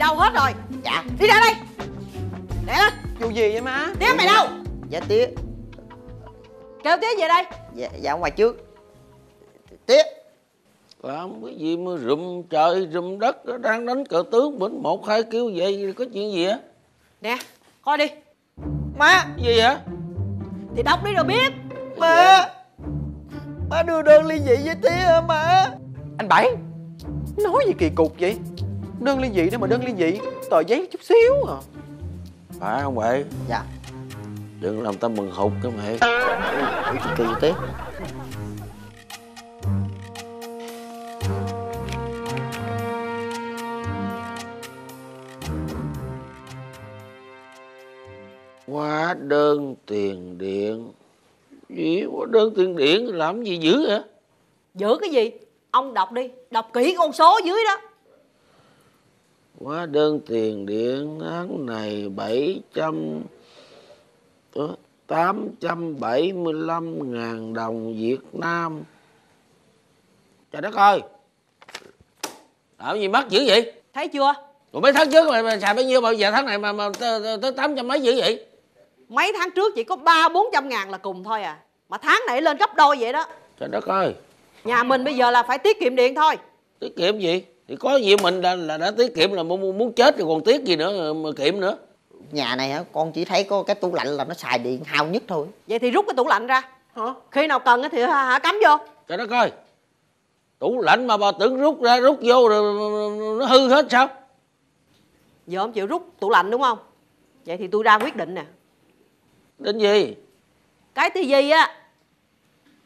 đâu hết rồi? Dạ. Đi ra đây. Lẹ lên. Vụ gì vậy má? Tía mày đâu? Dạ tía. Kêu tía về đây. Dạ ngoài trước. Tía. Làm cái gì mà rùm trời rùm đất đó, đang đánh cờ tướng bỉnh 1, 2 kêu vậy có chuyện gì á? Nè, coi đi. Má. Gì vậy? Thì đọc đi rồi biết. Má. Má đưa đơn ly dị với tía hả má? Anh Bảy, nói gì kỳ cục vậy? Đơn ly dị đó mà đơn ly dị tờ giấy chút xíu à. Phải không vậy? Dạ. Đừng làm tao mừng hụt cái mày. Kỳ tía. Hóa đơn tiền điện. Gì? Hóa đơn tiền điện làm gì dữ hả? Dữ cái gì? Ông đọc đi, đọc kỹ con số dưới đó. Hóa đơn tiền điện tháng này 875.000 đồng Việt Nam. Trời đất ơi, làm gì mắc dữ vậy? Thấy chưa? Rồi mấy tháng trước mà xài bao nhiêu, bao giờ tháng này mà tới 800 mấy dữ vậy? Mấy tháng trước chỉ có 300-400 ngàn là cùng thôi à. Mà tháng này lên gấp đôi vậy đó. Trời đất ơi. Nhà mình bây giờ là phải tiết kiệm điện thôi. Tiết kiệm gì? Thì có gì mình là đã tiết kiệm là muốn chết rồi còn tiết gì nữa mà kiệm nữa. Nhà này hả, con chỉ thấy có cái tủ lạnh là nó xài điện hao nhất thôi. Vậy thì rút cái tủ lạnh ra. Hả? Khi nào cần thì hả cắm vô. Trời đất ơi. Tủ lạnh mà bà tưởng rút ra rút vô rồi nó hư hết sao? Giờ không chịu rút tủ lạnh đúng không? Vậy thì tôi ra quyết định nè. Định gì? Cái tivi á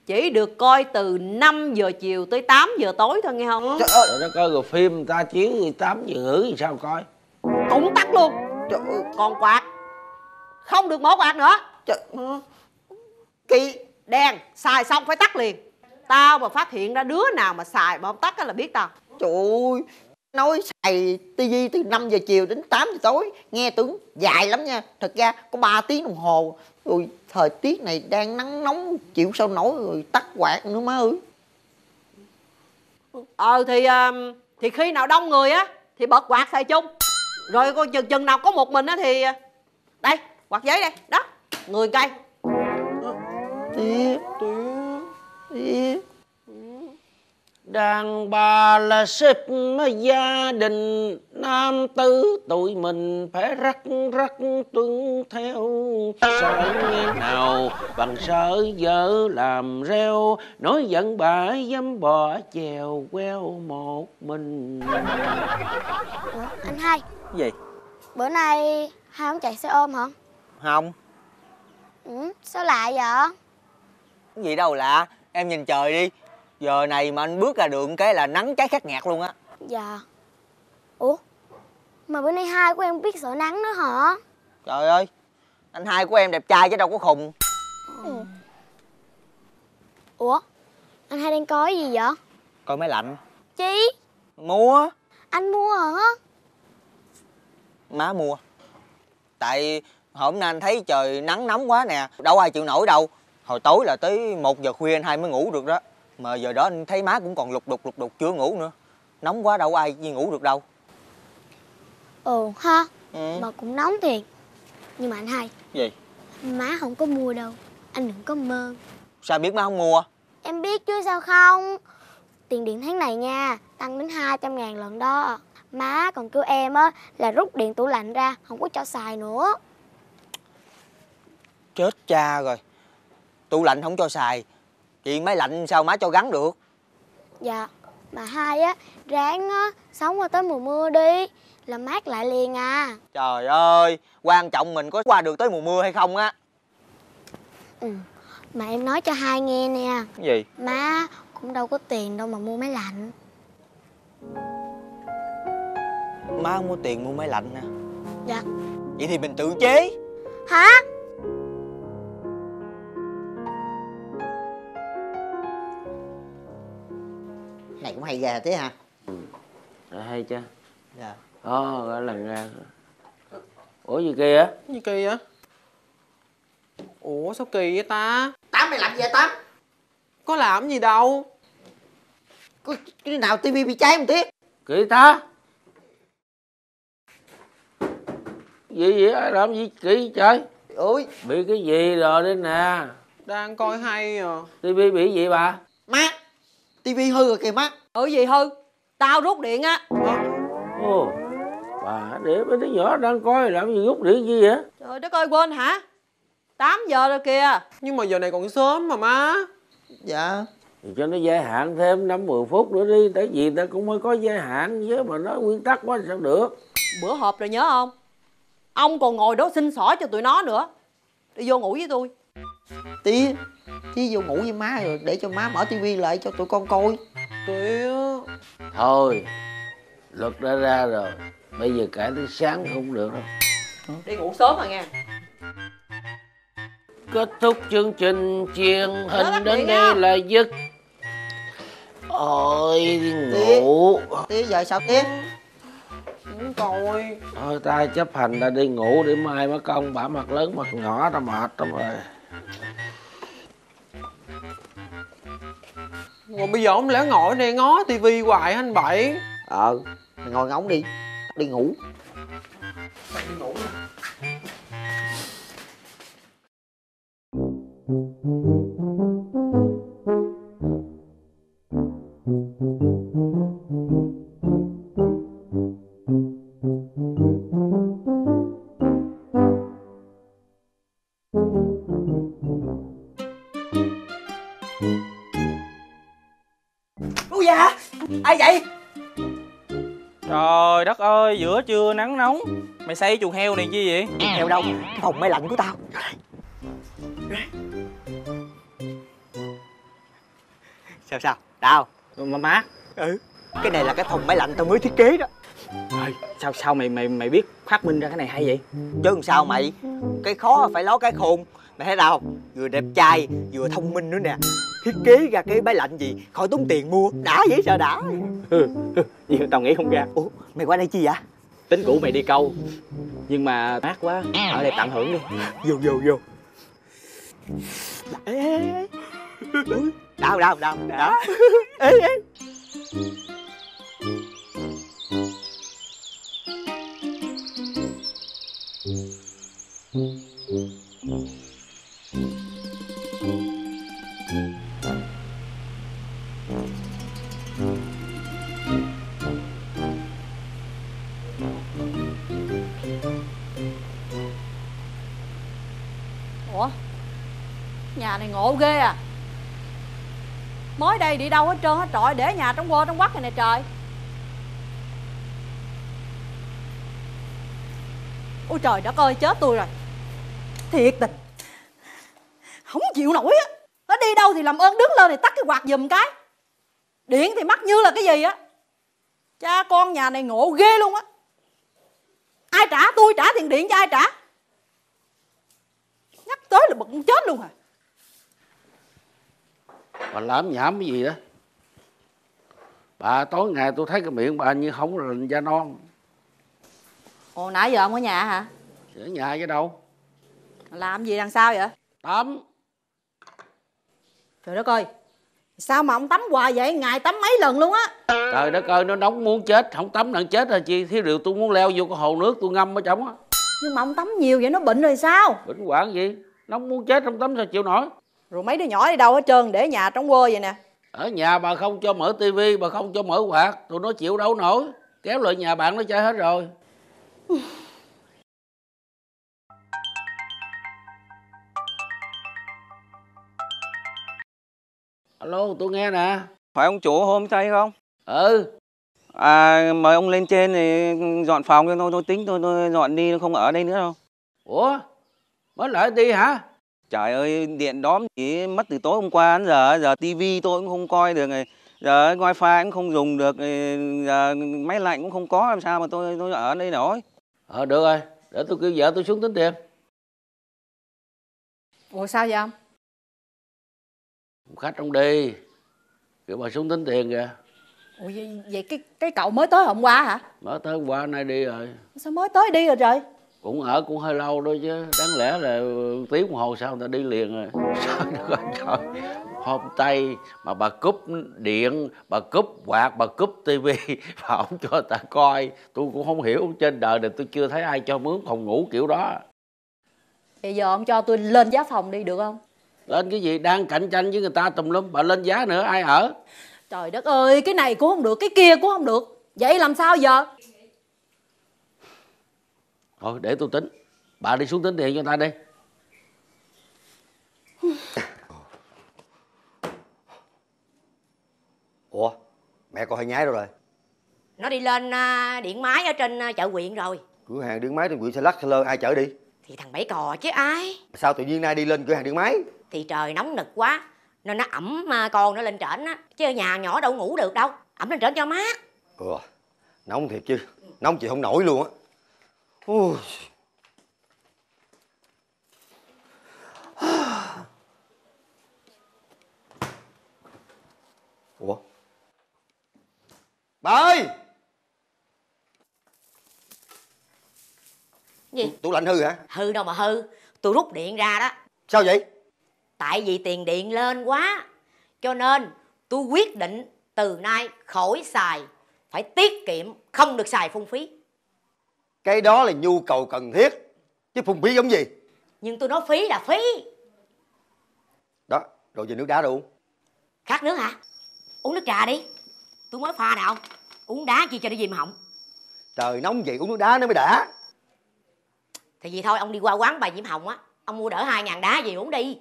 chỉ được coi từ 5 giờ chiều tới 8 giờ tối thôi nghe không? Trời đất ơi, rồi phim người ta chiếu 8 giờ rưỡi thì sao coi? Cũng tắt luôn. Trời ơi. Còn quạt không được mở quạt nữa. Trời ơi. Kỳ đèn xài xong phải tắt liền. Tao mà phát hiện ra đứa nào mà xài mà không tắt á là biết tao. Trời ơi. Nói xài tivi từ 5 giờ chiều đến 8 giờ tối nghe tưởng dài lắm nha. Thật ra có 3 tiếng đồng hồ. Rồi thời tiết này đang nắng nóng chịu sao nổi, rồi tắt quạt nữa má ơi. Thì khi nào đông người á thì bật quạt xài chung. Rồi coi chừng nào có một mình á thì đây, quạt giấy đây, đó, người cây. Tiếp. Đàn bà là sếp gia đình, nam tử tụi mình phải rắc tuân theo. Sợ nghe nào bằng sợ vợ làm reo, nói giận bà dám bỏ chèo queo một mình. Ủa, anh Hai. Gì? Bữa nay Hai không chạy xe ôm hả? Không. Ừ, sao lạ vậy? Cái gì đâu lạ, em nhìn trời đi. Giờ này mà anh bước ra đường cái là nắng cháy khát ngạt luôn á. Dạ. Ủa? Mà bữa nay Hai của em biết sợ nắng nữa hả? Trời ơi, anh Hai của em đẹp trai chứ đâu có khùng. Ừ. Ủa? Anh Hai đang coi gì vậy? Coi máy lạnh. Chi? Mua. Anh mua hả? Má mua. Tại hôm nay anh thấy trời nắng nóng quá nè, đâu ai chịu nổi đâu. Hồi tối là tới 1 giờ khuya anh Hai mới ngủ được đó. Mà giờ đó anh thấy má cũng còn lục đục chưa ngủ nữa. Nóng quá đâu có ai ngủ được đâu. Ừ ha. Ừ. Mà cũng nóng thiệt. Nhưng mà anh Hai. Gì? Má không có mua đâu. Anh đừng có mơ. Sao biết má không mua? Em biết chứ sao không. Tiền điện tháng này nha, tăng đến 200 ngàn lần đó. Má còn kêu em á là rút điện tủ lạnh ra, không có cho xài nữa. Chết cha rồi. Tủ lạnh không cho xài, chuyện máy lạnh sao má cho gắn được. Dạ. Mà Hai á, ráng á, sống qua tới mùa mưa đi là mát lại liền à. Trời ơi, quan trọng mình có qua được tới mùa mưa hay không á. Ừ. Mà em nói cho Hai nghe nè. Gì? Má cũng đâu có tiền đâu mà mua máy lạnh. Má không có tiền mua máy lạnh nè. Dạ. Vậy thì mình tự chế. Hả? Này cũng hay gà thế hả? Ừ. À, hay chưa? Dạ. Ồ, gọi là gà. Ủa gì kỳ á? Gì kỳ á? Ủa sao kỳ vậy ta? Tám mày làm gì vậy Tám? Có làm gì đâu. Có cái nào tivi bị cháy một tí. Kỳ ta. Gì vậy? Ai làm gì kỹ trời? Ôi, bị cái gì rồi đây nè? Đang coi hay à. Tivi bị gì bà? Má, tivi hư rồi kìa má. Ừ gì hư? Tao rút điện á. Ồ, bà để mấy đứa nhỏ đang coi làm gì rút điện gì vậy? Trời đất ơi quên hả? 8 giờ rồi kìa. Nhưng mà giờ này còn sớm mà má. Dạ. Thì cho nó giới hạn thêm 5-10 phút nữa đi. Tại vì ta cũng mới có giới hạn chứ mà nói nguyên tắc quá sao được. Bữa họp rồi nhớ không? Ông còn ngồi đó xin xỏ cho tụi nó nữa. Đi vô ngủ với tôi. Tía, tía vô ngủ với má rồi để cho má mở tivi lại cho tụi con coi. Tía. Thôi, luật đã ra rồi. Bây giờ cãi tới sáng không được đâu. Đi ngủ sớm mà nghe. Kết thúc chương trình truyền hình đến đây là dứt. Ôi đi ngủ. Tía giờ sao tía? Muốn coi. Thôi ta chấp hành ta đi ngủ để mai má công bả mặt lớn mặt nhỏ ta mệt lắm rồi. Còn bây giờ không lẽ ngồi đây ngó tivi hoài hả anh Bảy? Ờ, mày ngồi ngóng đi, đi ngủ. Đi ngủ. Ai vậy? Trời đất ơi, giữa trưa nắng nóng mày xây chuồng heo này chi vậy? Chuồng heo đâu? Cái phòng máy lạnh của tao. Sao sao? Tao mà má. Ừ. Cái này là cái phòng máy lạnh tao mới thiết kế đó. Rồi, sao sao mày biết phát minh ra cái này hay vậy? Chứ làm sao mày? Cái khó phải ló cái khôn. Mày thấy tao vừa đẹp trai vừa thông minh nữa nè. Thiết kế ra cái máy lạnh gì khỏi tốn tiền mua. Đã vậy sao đã. Nhiều tao nghĩ không ra. Ủa mày qua đây chi vậy? Tính cũ mày đi câu. Nhưng mà mát quá. Ở đây tận hưởng đi. Vô vô vô. Đau đau đau. Đó. Ê ê. Ủa? Nhà này ngộ ghê à. Mới đây đi đâu hết trơn hết trọi. Để nhà trong quơ trong quắc này nè trời. Ôi trời đất ơi chết tôi rồi. Thiệt tình. Không chịu nổi á. Nó đi đâu thì làm ơn đứng lên thì tắt cái quạt giùm cái. Điện thì mắc như là cái gì á. Cha con nhà này ngộ ghê luôn á. Ai trả? Tôi trả tiền điện cho ai trả? Nhắc tới là bực chết luôn à. Bà lảm nhảm cái gì đó. Bà tối ngày tôi thấy cái miệng bà như không rình da non. Ồ nãy giờ ông ở nhà hả? Ở nhà chứ đâu. Làm gì đằng sau vậy? Tắm. Trời đất ơi. Sao mà ông tắm hoài vậy? Ngày tắm mấy lần luôn á. Trời đất ơi nó nóng muốn chết. Không tắm nặng chết rồi chị. Thiếu điều tôi muốn leo vô cái hồ nước tôi ngâm ở trong á. Nhưng mà ông tắm nhiều vậy nó bệnh rồi sao? Bệnh hoạn gì? Nóng muốn chết không tắm sao chịu nổi. Rồi mấy đứa nhỏ đi đâu hết trơn để nhà trống quơ vậy nè. Ở nhà bà không cho mở tivi, bà không cho mở quạt, tụi nó chịu đâu nổi. Kéo lại nhà bạn nó chơi hết rồi. Alo, tôi nghe nè. Phải ông chủ homestay không? Ừ. À, mời ông lên trên thì dọn phòng cho tôi tính tôi dọn đi, không ở đây nữa đâu. Ủa? Mới lại đi hả? Trời ơi, điện đóm chỉ mất từ tối hôm qua đến giờ. Giờ tivi tôi cũng không coi được này. Giờ wifi cũng không dùng được. Giờ máy lạnh cũng không có, làm sao mà tôi ở đây nổi. Ờ, được rồi. Để tôi kêu vợ tôi xuống tính tiền. Ủa sao vậy ông? Khách ông đi kêu bà xuống tính tiền kìa. Ủa vậy cái cậu mới tới hôm qua hả? Mới tới hôm qua hôm nay đi rồi. Sao mới tới đi rồi trời? Cũng ở cũng hơi lâu đó chứ. Đáng lẽ là tiếng đồng hồ sau người ta đi liền rồi. Sao nữa trời. hôm tay mà bà cúp điện, bà cúp quạt, bà cúp tivi và ông cho ta coi. Tôi cũng không hiểu, trên đời này tôi chưa thấy ai cho mướn phòng ngủ kiểu đó. Bây giờ ông cho tôi lên giá phòng đi được không? Lên cái gì, đang cạnh tranh với người ta tùm lum, bà lên giá nữa ai ở? Trời đất ơi, cái này cũng không được, cái kia cũng không được, vậy làm sao giờ? Thôi để tôi tính, bà đi xuống tính tiền cho người ta đi. Ủa, mẹ con Hai Nhái đâu rồi? Nó đi lên điện máy ở trên chợ huyện rồi. Cửa hàng điện máy trên huyện Sa Lắc Sa Lơ ai chở đi? Thì thằng Bảy Cò chứ ai. Sao tự nhiên nay đi lên cửa hàng điện máy? Thì trời nóng nực quá nên nó ẩm con nó lên trển á, chứ ở nhà nhỏ đâu ngủ được đâu, ẩm lên trển cho mát. Ừ, nóng thiệt chứ, nóng chị không nổi luôn á. Ui. Ủa? Bà ơi! Gì? Tủ lạnh hư hả? Hư đâu mà hư, tôi rút điện ra đó. Sao vậy? Tại vì tiền điện lên quá, cho nên tôi quyết định từ nay khỏi xài, phải tiết kiệm, không được xài phung phí. Cái đó là nhu cầu cần thiết, chứ phung phí giống gì? Nhưng tôi nói phí là phí. Đó, rồi về nước đá đâu? Khát nước hả? Uống nước trà đi, tôi mới pha nào. Uống đá chi cho nó viêm họng. Trời nóng vậy uống nước đá nó mới đã. Thì vậy thôi, ông đi qua quán bà Diễm Hồng á, ông mua đỡ 2000 đá về uống đi.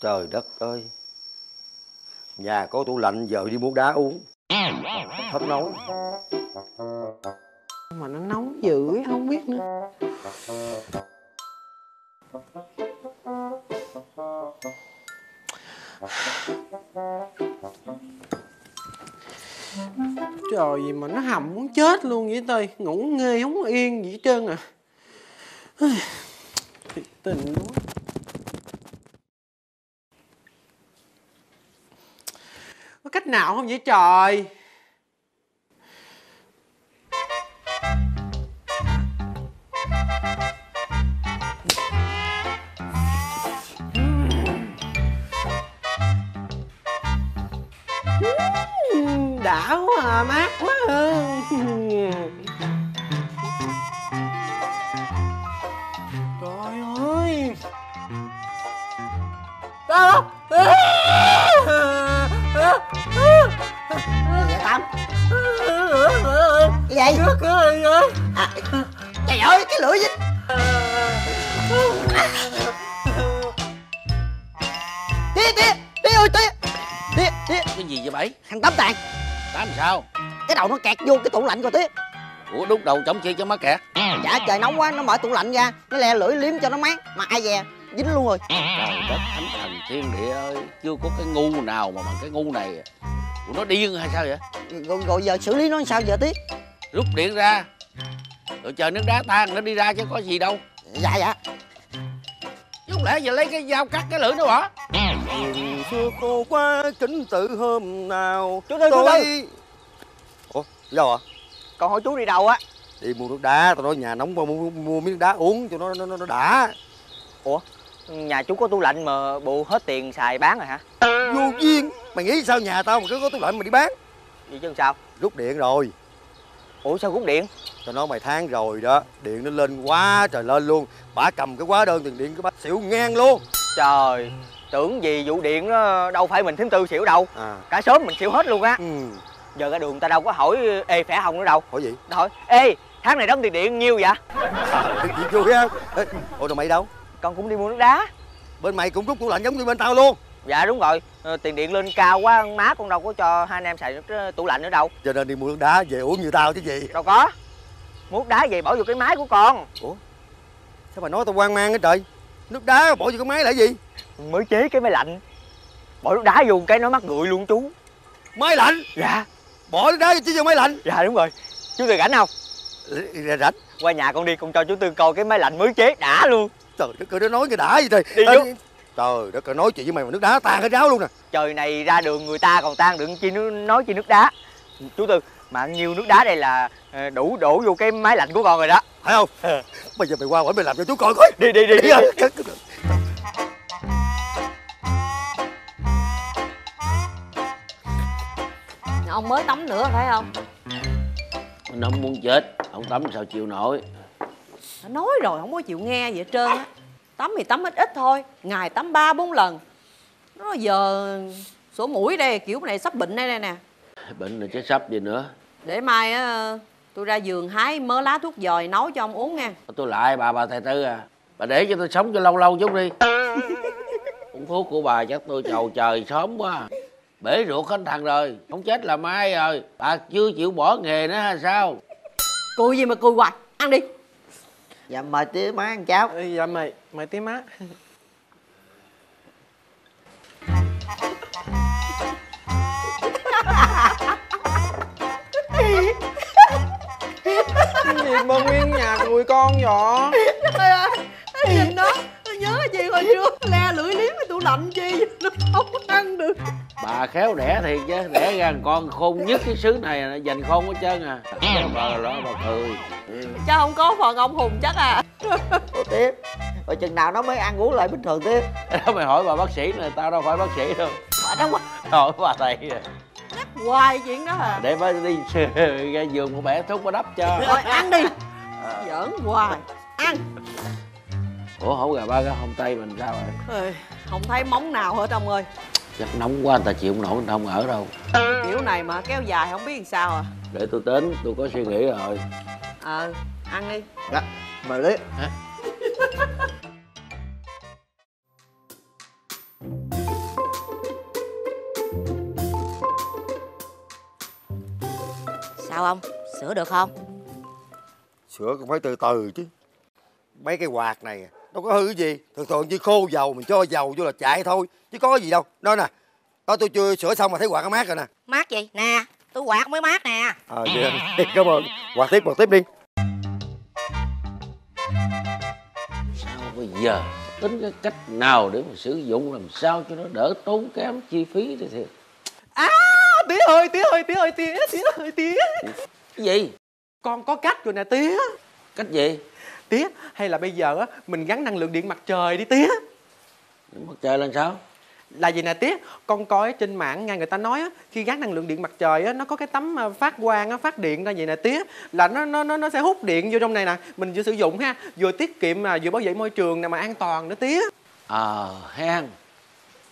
Trời đất ơi, nhà có tủ lạnh giờ đi mua đá uống hết nóng. Mà nó nóng dữ ấy, không biết nữa. Trời gì mà nó hầm muốn chết luôn vậy tôi. Ngủ nghe không yên gì hết trơn à. Thiệt tình quá. Có cách nào không vậy trời? Đã quá, mát quá. Trời ơi. Tâm. Cái gì? À, trời ơi, cái lưỡi dính. Tía. Cái gì vậy Bảy? Thằng Tám Tàn. Tám sao? Cái đầu nó kẹt vô cái tủ lạnh rồi Tía. Ủa đút đầu chống chi cho má kẹt? Dạ trời nóng quá, nó mở tủ lạnh ra, nó le lưỡi liếm cho nó mát. Mà ai dè, dính luôn rồi. Trời đất, thánh thần thiên địa ơi. Chưa có cái ngu nào mà bằng cái ngu này. Ủa nó điên hay sao vậy? Rồi giờ xử lý nó sao giờ Tía? Rút điện ra, rồi chờ nước đá tan nó đi ra chứ có gì đâu. Dạ dạ. Chứ không lẽ giờ lấy cái dao cắt cái lưỡi nó hả? Đường xưa khô quá kính tự hôm nào tôi... Ủa, đi đâu hả? Con hỏi chú đi đâu á? Đi mua nước đá, tao nói nhà nóng qua mua miếng đá uống cho nó đã. Ủa, nhà chú có tủ lạnh mà bộ hết tiền xài bán rồi hả? Vô duyên, mày nghĩ sao nhà tao mà cứ có tủ lạnh mà đi bán? Vậy chứ sao? Rút điện rồi. Ủa sao rút điện? Tao nói mày tháng rồi đó, điện nó lên quá trời lên luôn. Bả cầm cái hóa đơn tiền điện cái bác xỉu ngang luôn. Trời, tưởng gì vụ điện đó, đâu phải mình thím tư xỉu đâu à. Cả xóm mình xỉu hết luôn á. Giờ ra đường ta đâu có hỏi ê khỏe không nữa đâu. Hỏi gì? Tao hỏi ê tháng này đóng tiền điện nhiêu vậy? Thiệt gì vui á. Ủa rồi mày đâu? Con cũng đi mua nước đá. Bên mày cũng rút tủ lạnh giống như bên tao luôn? Dạ đúng rồi, tiền điện lên cao quá, má con đâu có cho hai anh em xài tủ lạnh nữa đâu. Cho nên đi mua nước đá về uống như tao chứ gì. Đâu có, mua nước đá về bỏ vô cái máy của con. Ủa? Sao mà nói tao hoang mang á trời. Nước đá bỏ vô cái máy là gì? Mới chế cái máy lạnh. Bỏ nước đá vô cái nó mắc người luôn chú. Máy lạnh? Dạ. Bỏ nước đá vô chứ vô máy lạnh? Dạ đúng rồi. Chú Tư rảnh không? Rảnh. Qua nhà con đi, con cho chú Tư coi cái máy lạnh mới chế đã luôn. Trời đất ơi, nó nói cái đã gì trời. Đi vô. Trời đất ơi, nói chuyện với mày mà nước đá tan hết ráo luôn nè. Trời này ra đường người ta còn tan đựng chi nói chi nước đá. Chú Tư, mà nhiều nước đá đây là đủ đổ vô cái máy lạnh của con rồi đó. Phải không? À. Bây giờ mày qua quảnh mày làm cho chú coi coi. Đi đi đi. Đi. ông mới tắm nữa phải không? Anh không muốn chết, không tắm sao chịu nổi. Nói rồi không có chịu nghe vậy hết trơn á. Tắm thì tắm ít ít thôi, ngày tắm 3-4 lần. Nó giờ sổ mũi đây, kiểu này sắp bệnh đây đây nè. Bệnh là chứ sắp gì nữa. Để mai á tôi ra vườn hái mớ lá thuốc dòi nấu cho ông uống nha. Tôi lại bà thầy Tư à. Bà để cho tôi sống cho lâu lâu chút đi. Uống thuốc của bà chắc tôi chầu trời sớm quá. Bể ruột hết thằng rồi, không chết là mai rồi. Bà chưa chịu bỏ nghề nữa hay sao? Cùi gì mà cùi hoài, ăn đi. Dạ mời tía má ăn cháo. Ừ, dạ mời tía má. Cái gì mà nguyên nhà cùi con vậy? Trời ơi, nhìn đó, tôi nhớ chị hồi trước le lưỡi liếm cái tủ lạnh chi, nó không ăn được. Bà khéo đẻ thiệt chứ, đẻ ra con khôn nhất cái xứ này nó dành khôn hết trơn à. Bà cười. Chứ không có phần ông Hùng chắc à. Ủa tiếp, rồi chừng nào nó mới ăn uống lại bình thường tiếp? Đó mày hỏi bà bác sĩ này, tao đâu phải bác sĩ đâu. Bà đâu mà. Hỏi bà thầy rồi. Nhắc hoài chuyện đó hả? Để bà đi ra giường của bẻ thuốc bà đắp cho. Rồi ăn đi. Giỡn hoài. Ăn. Ủa hổ gà ba cái hông tây mình sao rồi? Không thấy móng nào hết ông ơi. Chắc nóng quá người ta chịu không nổi, người ta không ở đâu. Kiểu này mà kéo dài không biết làm sao à. Để tôi tính, tôi có suy nghĩ rồi. Ờ, ăn đi. Dạ, mời Lý. Hả? Sao ông? Sửa được không? Sửa cũng phải từ từ chứ. Mấy cái quạt này đâu có hư cái gì, thường thường chỉ khô dầu mình cho dầu vô là chạy thôi chứ có gì đâu. Đó nè, đó tôi chưa sửa xong mà thấy quạt nó mát rồi nè. Mát gì nè, tôi quạt mới mát nè. Ờ vậy cảm ơn. Quạt tiếp đi. Sao bây giờ tính cái cách nào để mà sử dụng làm sao cho nó đỡ tốn kém chi phí đi thiệt. À tía ơi. Cái gì? Con có cách rồi nè tía. Cách gì? Tía, hay là bây giờ á mình gắn năng lượng điện mặt trời đi tía. Điện mặt trời là sao? Là gì nè tía, con coi trên mạng nghe người ta nói á, khi gắn năng lượng điện mặt trời á nó có cái tấm phát quang á, phát điện ra vậy nè tía, là nó sẽ hút điện vô trong này nè, mình vừa sử dụng ha, vừa tiết kiệm mà vừa bảo vệ môi trường nè mà an toàn nữa tía. Ờ hen.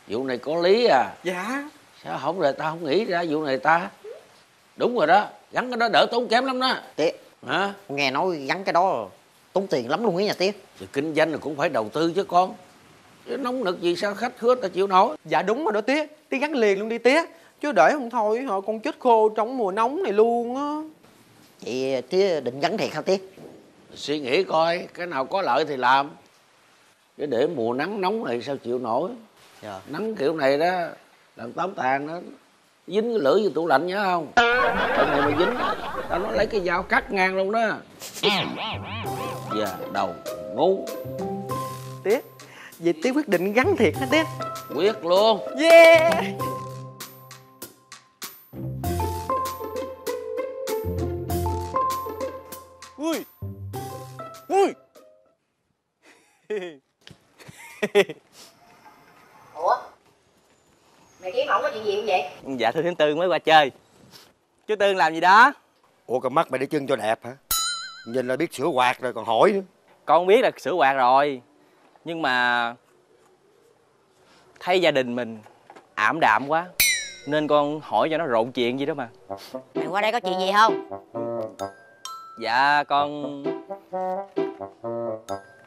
Vụ này có lý à. Dạ. Sao không rồi ta không nghĩ ra vụ này ta. Đúng rồi đó, gắn cái đó đỡ tốn kém lắm đó. Tía. Hả? Nghe nói gắn cái đó tốn tiền lắm luôn ấy nhà tía. Thì kinh doanh là cũng phải đầu tư chứ con. Chứ nóng nực gì sao khách hứa ta chịu nổi. Dạ đúng rồi đó tía, tía gắn liền luôn đi tía. Chứ để không thôi họ con chết khô trong mùa nóng này luôn á. Vậy tía định gắn thiệt hả tía? Suy nghĩ coi, cái nào có lợi thì làm. Chứ để mùa nắng nóng này sao chịu nổi. Dạ. Nắng kiểu này đó, làm tóm tàn nó dính cái lưỡi vô tủ lạnh nhớ không? Cái này mà dính, tao nói lấy cái dao cắt ngang luôn đó. Giờ đầu ngủ tía. Vậy tía quyết định gắn thiệt hả tía? Quyết luôn. Yeah. Ui. Ủa? Mày kiếm ổng có chuyện gì không vậy? Dạ thưa thím Tư mới qua chơi. Chú Tư làm gì đó? Ủa con mắt mày để chân cho đẹp hả? Nhìn là biết sửa quạt rồi còn hỏi nữa. Con biết là sửa quạt rồi, nhưng mà thấy gia đình mình ảm đạm quá nên con hỏi cho nó rộn chuyện gì đó mà. Mày qua đây có chuyện gì không? Dạ con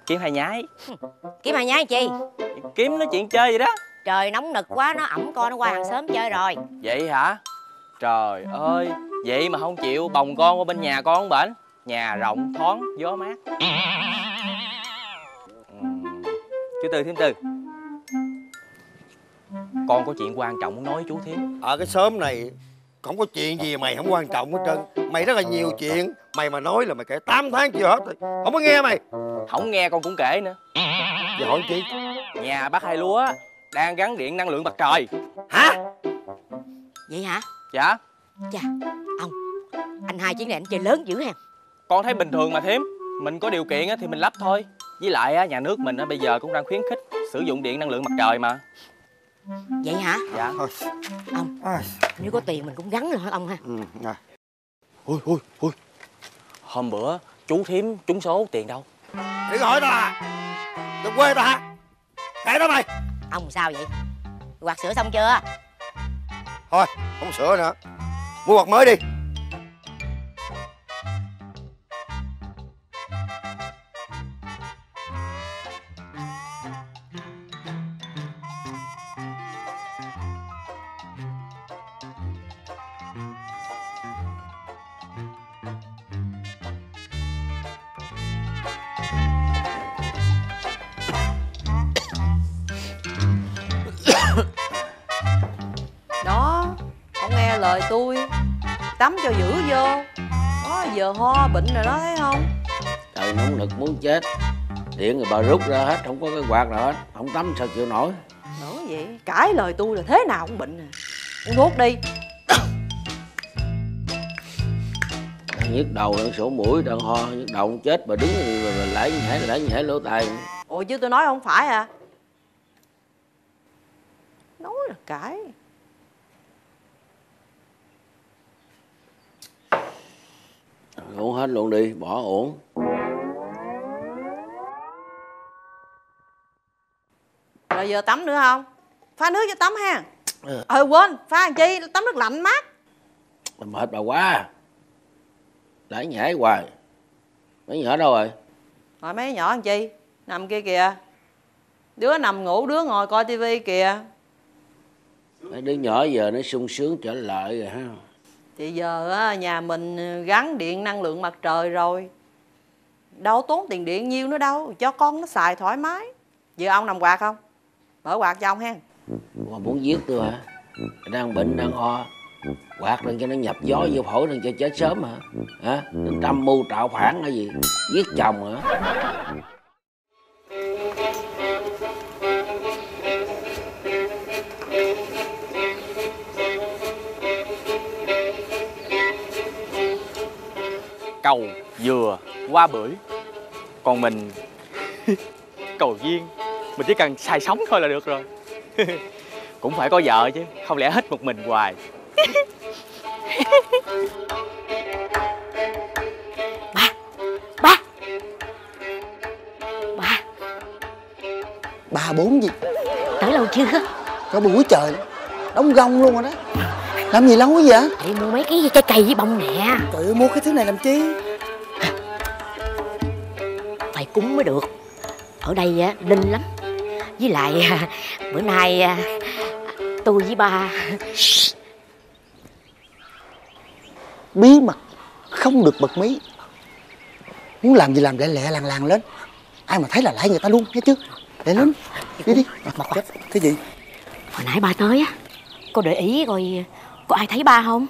kiếm hai nhái. Kiếm hai nhái chi? Kiếm nói chuyện chơi vậy đó. Trời nóng nực quá nó ẩm con nó qua hàng xóm chơi rồi. Vậy hả? Trời ơi, vậy mà không chịu bồng con qua bên nhà con không bển. Nhà rộng thoáng gió mát. Chú Tư, thím Tư, con có chuyện quan trọng muốn nói với chú thím. Ở cái xóm này không có chuyện gì mày không quan trọng hết trơn. Mày rất là nhiều chuyện, mày mà nói là mày kể 8 tháng chưa hết rồi. Không có nghe mày. Không nghe con cũng kể nữa. Vậy hỏi chi? Nhà bác Hai Lúa đang gắn điện năng lượng mặt trời. Hả? Vậy hả? Dạ. Chà, ông, anh Hai chuyến này anh chơi lớn dữ ha. Con thấy bình thường mà thím, mình có điều kiện thì mình lắp thôi. Với lại nhà nước mình bây giờ cũng đang khuyến khích sử dụng điện năng lượng mặt trời mà. Vậy hả? Dạ. Ông, nếu có tiền mình cũng gắn rồi hả ông ha? Ừ, nè. Ui, ui, ui. Hôm bữa chú thím trúng số tiền đâu? Điện hỏi tao à? Tao quê tao hả? Kệ đó mày. Ông sao vậy? Quạt sữa xong chưa? Thôi, không sữa nữa. Mua quạt mới đi. Lời tôi tắm cho dữ vô, có giờ ho bệnh rồi đó, thấy không? Trời nóng nực muốn chết, điện rồi bà rút ra hết, không có cái quạt nào hết, không tắm sao chịu nổi. Nói vậy cãi lời tôi là thế nào cũng bệnh à. Uống thuốc đi. Đang nhức đầu, đang sổ mũi, đang ho, nhức đầu cũng chết, bà đứng rồi lãi như hễ lỗ tai. Ủa chứ tôi nói không phải à? Nói là cãi. Uống hết luôn đi, bỏ uổng. Rồi giờ tắm nữa không? Pha nước cho tắm ha. Quên, pha làm chi, tắm nước lạnh mát. Mệt bà quá. Lãi nhảy hoài. Mấy nhỏ đâu rồi? Rồi mấy nhỏ làm chi? Nằm kia kìa. Đứa nằm ngủ, đứa ngồi coi tivi kìa. Mấy đứa nhỏ giờ nó sung sướng trở lại rồi ha. Thì giờ á, nhà mình gắn điện năng lượng mặt trời rồi, đâu tốn tiền điện nhiêu nữa đâu, cho con nó xài thoải mái. Giờ ông nằm quạt không? Mở quạt cho ông hen. Muốn giết tôi hả? Đang bệnh, đang ho, quạt lên cho nó nhập gió vô phổi, lên cho chết sớm hả? Hả? Tâm mưu tạo phản hay gì? Giết chồng hả? Cầu dừa qua bưởi, còn mình cầu duyên, mình chỉ cần xài sống thôi là được rồi. Cũng phải có vợ chứ, không lẽ hết một mình hoài. Ba bốn gì tới lâu chưa? Có buổi trời đóng gông luôn rồi đó. Làm gì lâu quá vậy? Thì mua mấy cái trái cây với bông nè. Trời ơi, mua cái thứ này làm chi? Phải cúng mới được. Ở đây á, linh lắm. Với lại bữa nay tôi với ba bí mật không được bật mí. Muốn làm gì làm lẹ lẹ làng làng lên. Ai mà thấy là lại người ta luôn, nghe chứ? Lẹ lên, đi đi. Mặt chết. Cái gì? Hồi nãy ba tới á, cô để ý coi có ai thấy ba không?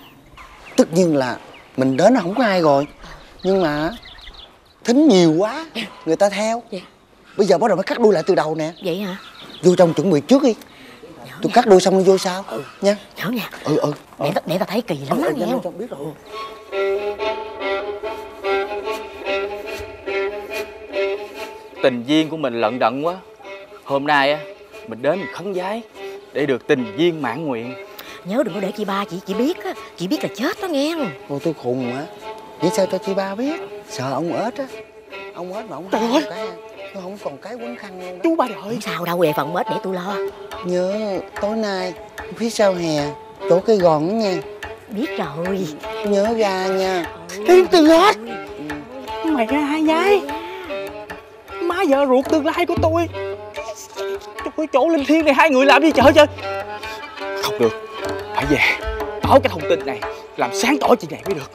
Tất nhiên là mình đến nó không có ai rồi. Nhưng mà thính nhiều quá, người ta theo. Dạ. Bây giờ bắt đầu mới cắt đuôi lại từ đầu nè. Vậy hả? Vô trong chuẩn bị trước đi. Tôi cắt đuôi xong rồi vô sau. Ừ. Nha. Nhớ nha. Ừ. Để ta thấy kỳ lắm đó, nghe không? Biết rồi. Tình duyên của mình lận đận quá. Hôm nay á, mình đến mình khấn vái để được tình duyên mãn nguyện. Nhớ đừng có để chị ba, chị biết á, chị biết là chết đó nghe. Ôi tôi khùng á. Vậy sao cho chị ba biết? Sợ ông ếch á. Ông ếch mà ông không còn cái, tôi không còn cái quấn khăn luôn đó. Chú ba đợi. Sao đâu, đề phần ếch để tôi lo. Nhớ tối nay phía sau hè chỗ cây gòn đó nha. Biết rồi. Nhớ ra nha. Tiếng từ ếch. Mày ra hai nhái. Má vợ ruột tương lai của tôi. Cái chỗ linh thiêng này hai người làm gì chợ chơi? Không được, phải về báo cái thông tin này, làm sáng tỏ chuyện này mới được.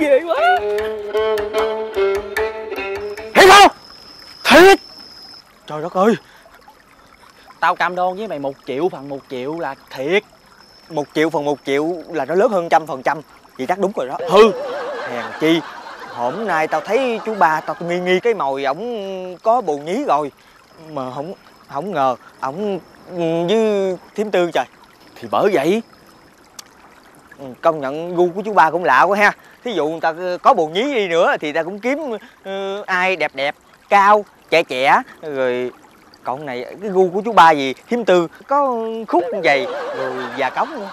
Về quá. Thiệt không? Thiệt. Trời đất ơi, tao cam đoan với mày 1 triệu phần 1 triệu là thiệt. 1 triệu phần 1 triệu là nó lớn hơn 100%. Vậy chắc đúng rồi đó. Hư. Hèn chi hôm nay tao thấy chú ba tao nghi cái mồi ổng có bồ nhí rồi. Mà không ngờ ổng với thím Tư trời. Thì bởi vậy công nhận gu của chú ba cũng lạ quá ha. Thí dụ người ta có bồ nhí đi nữa thì ta cũng kiếm ai đẹp đẹp, cao, trẻ trẻ, rồi Còn này cái gu của chú ba gì hiếm tư, có khúc giày rồi già cống nữa.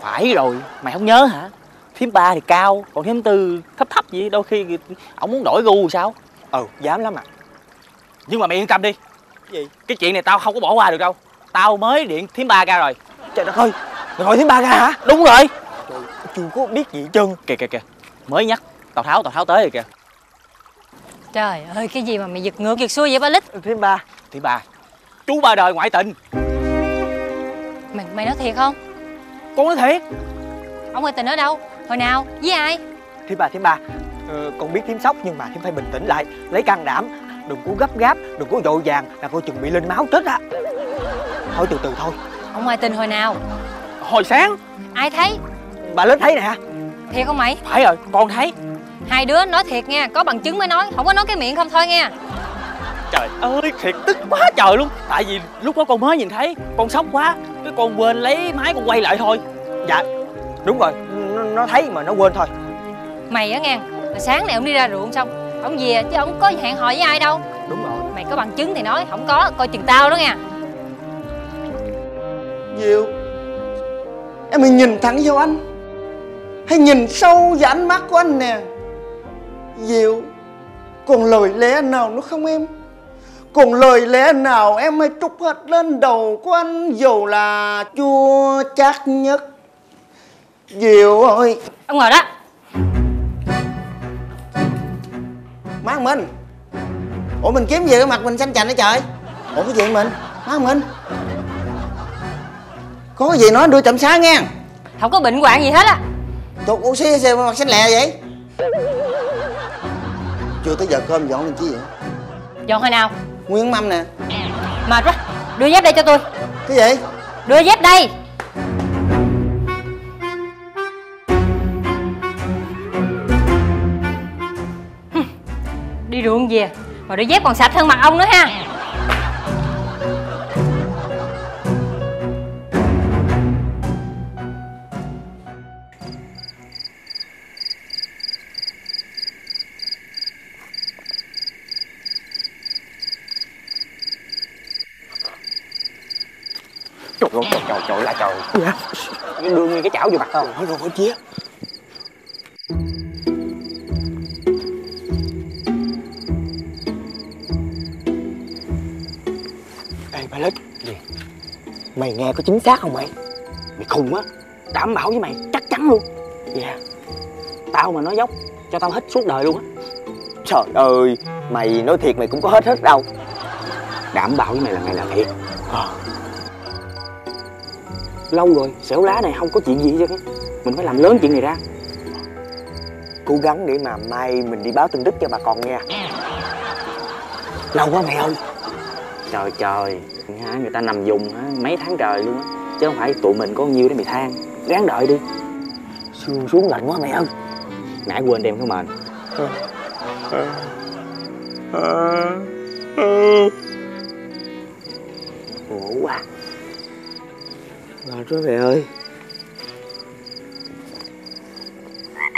Phải rồi, mày không nhớ hả? Thím ba thì cao, còn thím tư thấp thấp vậy, đôi khi ổng muốn đổi gu sao? Ừ, dám lắm à. Nhưng mà mày yên tâm đi. Gì? Cái chuyện này tao không có bỏ qua được đâu. Tao mới điện thím ba ra rồi. Trời đất ơi, mày gọi thím ba ra hả? Đúng rồi. Trời, chưa có biết gì hết trơn. Kìa kìa kìa, mới nhắc Tào Tháo tới rồi kìa. Trời ơi, cái gì mà mày giật ngược giật xuôi vậy ba Lít? Thím ba, chú ba đời ngoại tình. Mày nói thiệt không? Con nói thiệt. Ông ngoại tình ở đâu? Hồi nào? Với ai? Thím ba, con biết thím sốc nhưng mà thím phải bình tĩnh lại, lấy can đảm, đừng có gấp gáp, đừng có vội vàng là cô chuẩn bị lên máu chết á. Thôi từ từ thôi. Ông ngoại tình hồi nào? Hồi sáng. Ai thấy? Bà Lít thấy nè. Thiệt không mày? Phải rồi, con thấy. Hai đứa nói thiệt nha, có bằng chứng mới nói, không có nói cái miệng không thôi nha. Trời ơi, thiệt tức quá trời luôn. Tại vì lúc đó con mới nhìn thấy, con sốc quá, cái con quên lấy máy con quay lại thôi. Dạ, đúng rồi, nó thấy mà nó quên thôi. Mày á nghe, mà sáng nay ông đi ra ruộng xong, ông về chứ ông có hẹn hò với ai đâu. Đúng rồi. Mày có bằng chứng thì nói, không có, coi chừng tao đó nha. Diệu, em mình nhìn thẳng vô anh, hãy nhìn sâu vào ánh mắt của anh nè. Diệu, còn lời lẽ nào nữa không em? Còn lời lẽ nào em hãy trút hết lên đầu của anh, dù là chua chát nhất. Diệu ơi. Ông ngồi đó. Má mình. Ủa mình kiếm gì cái mặt mình xanh chành hả trời? Ủa cái gì mình? Má mình. Có cái gì nói đưa chậm xá nghe. Không có bệnh hoạn gì hết á. Tụt oxy hay sao mà mặt xanh lè vậy? Chưa tới giờ cơm dọn làm chi vậy? Dọn hồi nào? Nguyên mâm nè. Mệt quá, đưa dép đây cho tôi. Cái gì? Đưa dép đây. Đi ruộng về mà đôi dép còn sạch hơn mặt ông nữa ha. Trời dạ. Đưa nguyên cái chảo vô mặt không? Nó rồi chía. Ê ba Lít. Gì? Mày nghe có chính xác không mày? Mày khùng á. Đảm bảo với mày chắc chắn luôn. Dạ. Tao mà nói dốc cho tao hết suốt đời luôn á. Trời ơi, mày nói thiệt mày cũng có hết hết đâu. Đảm bảo với mày là mày làm thiệt. Lâu rồi, xẻo lá này không có chuyện gì hết trơn. Mình phải làm lớn chuyện này ra. Cố gắng để mà mai mình đi báo tin tức cho bà con nha. Lâu quá mẹ ơi. Trời trời, người ta nằm vùng mấy tháng trời luôn á. Chứ không phải tụi mình có nhiêu để mày than. Ráng đợi đi. Sương xuống lạnh quá mẹ ơi. Nãy quên đem cái mền. Ngủ quá. Mệt quá mẹ ơi. Ăn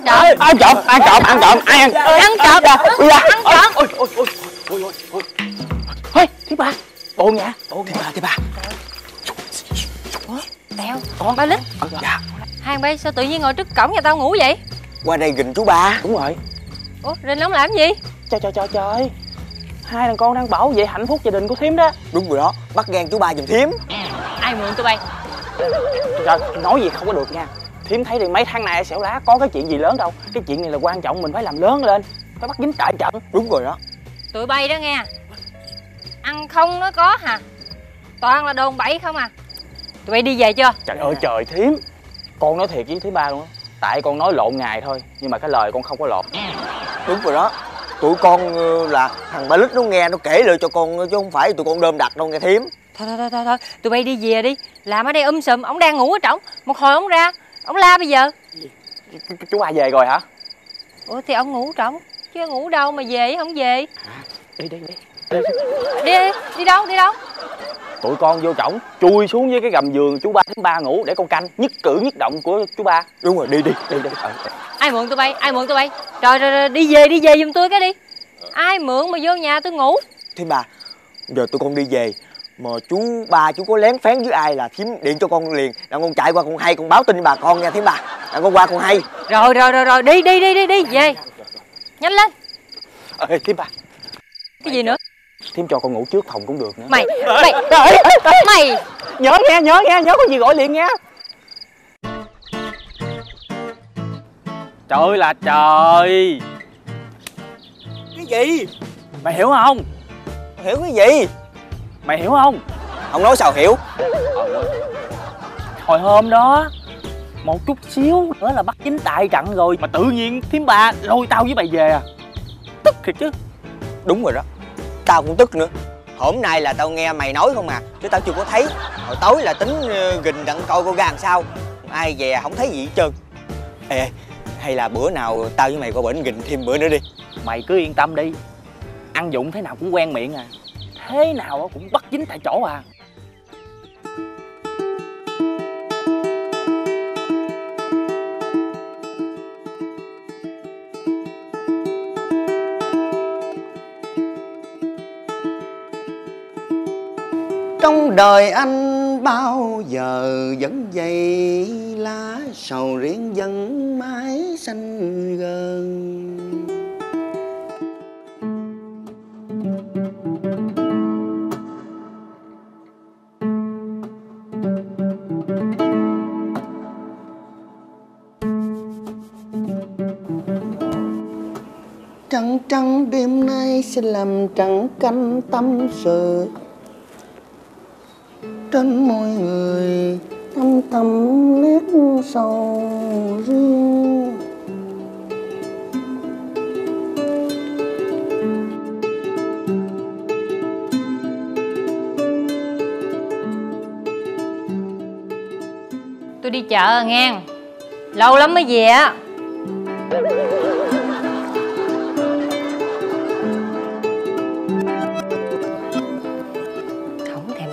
trộm. Ăn trộm. Ôi. Thôi, thím ba. Bộ nhà. Thím ba. Tèo, con ba Lít. Dạ. Hai bay sao tự nhiên ngồi trước cổng nhà tao ngủ vậy? Qua đây rình chú ba. Đúng rồi. Ủa, rình ông làm gì? Trời. Hai thằng con đang bảo vệ hạnh phúc gia đình của thím đó. Đúng rồi đó, bắt gan chú ba giùm thím. Ai mượn tụi bay? Trời, nói gì không có được nha. Thím thấy thì mấy tháng này xẻo lá có cái chuyện gì lớn đâu. Cái chuyện này là quan trọng, mình phải làm lớn lên. Phải bắt dính tại trận. Đúng rồi đó. Tụi bay đó nghe. Ăn không nó có hả? Toàn là đồn bậy không à. Tụi bay đi về chưa? Trời ơi trời thím. Con nói thiệt với thím ba luôn á. Tại con nói lộn ngày thôi. Nhưng mà cái lời con không có lộn. Đúng rồi đó. Tụi con là thằng ba Lít nó nghe nó kể lại cho con. Chứ không phải tụi con đơm đặt đâu nghe thím. Thôi. Tụi bay đi về đi. Làm ở đây sùm. Ổng đang ngủ ở trỏng. Một hồi ổng ra Ông la bây giờ? Chú Mai về rồi hả? Ủa thì ông ngủ trống chứ ngủ đâu mà về không về? Đi đâu? Tụi con vô trỏng chui xuống với cái gầm giường chú Ba đến ba ngủ để con canh nhất cử nhất động của chú Ba. Đúng rồi, đi. Ai mượn tụi bay? Trời, đi về giùm tôi cái đi. Ai mượn mà vô nhà tôi ngủ? Thế bà, giờ tụi con đi về mà chú Ba chú có lén phén với ai là thím điện cho con liền. Là con chạy qua con hay, con báo tin với bà con nha thím bà. Là con qua con hay. Rồi, đi về. Nhanh lên. Ê thím bà. Cái gì nữa? Thím cho con ngủ trước phòng cũng được nữa. Mày. Nhớ có gì gọi liền nha. Trời ơi là trời. Cái gì? Mày hiểu không? Hiểu cái gì? Mày hiểu không? Ông nói sao hiểu? Hồi hôm đó một chút xíu nữa là bắt chính tại trận rồi mà tự nhiên thím ba lôi tao với mày về à? Tức thiệt chứ. Đúng rồi đó, tao cũng tức nữa. Hôm nay là tao nghe mày nói không à, chứ tao chưa có thấy. Hồi tối là tính gình đặng coi cô ra làm sao, ai về không thấy gì hết trơn. Ê, hay là bữa nào tao với mày qua bển gình thêm bữa nữa đi. Mày cứ yên tâm đi, ăn dụng thế nào cũng quen miệng à, thế nào cũng bắt dính tại chỗ à. Trong đời anh bao giờ vẫn vậy, lá sầu riêng vẫn mãi xanh gần. Trăng trăng đêm nay sẽ làm trăng canh tâm sự. Trên môi người thâm thầm nét sầu riêng. Tôi đi chợ ngang, lâu lắm mới về á.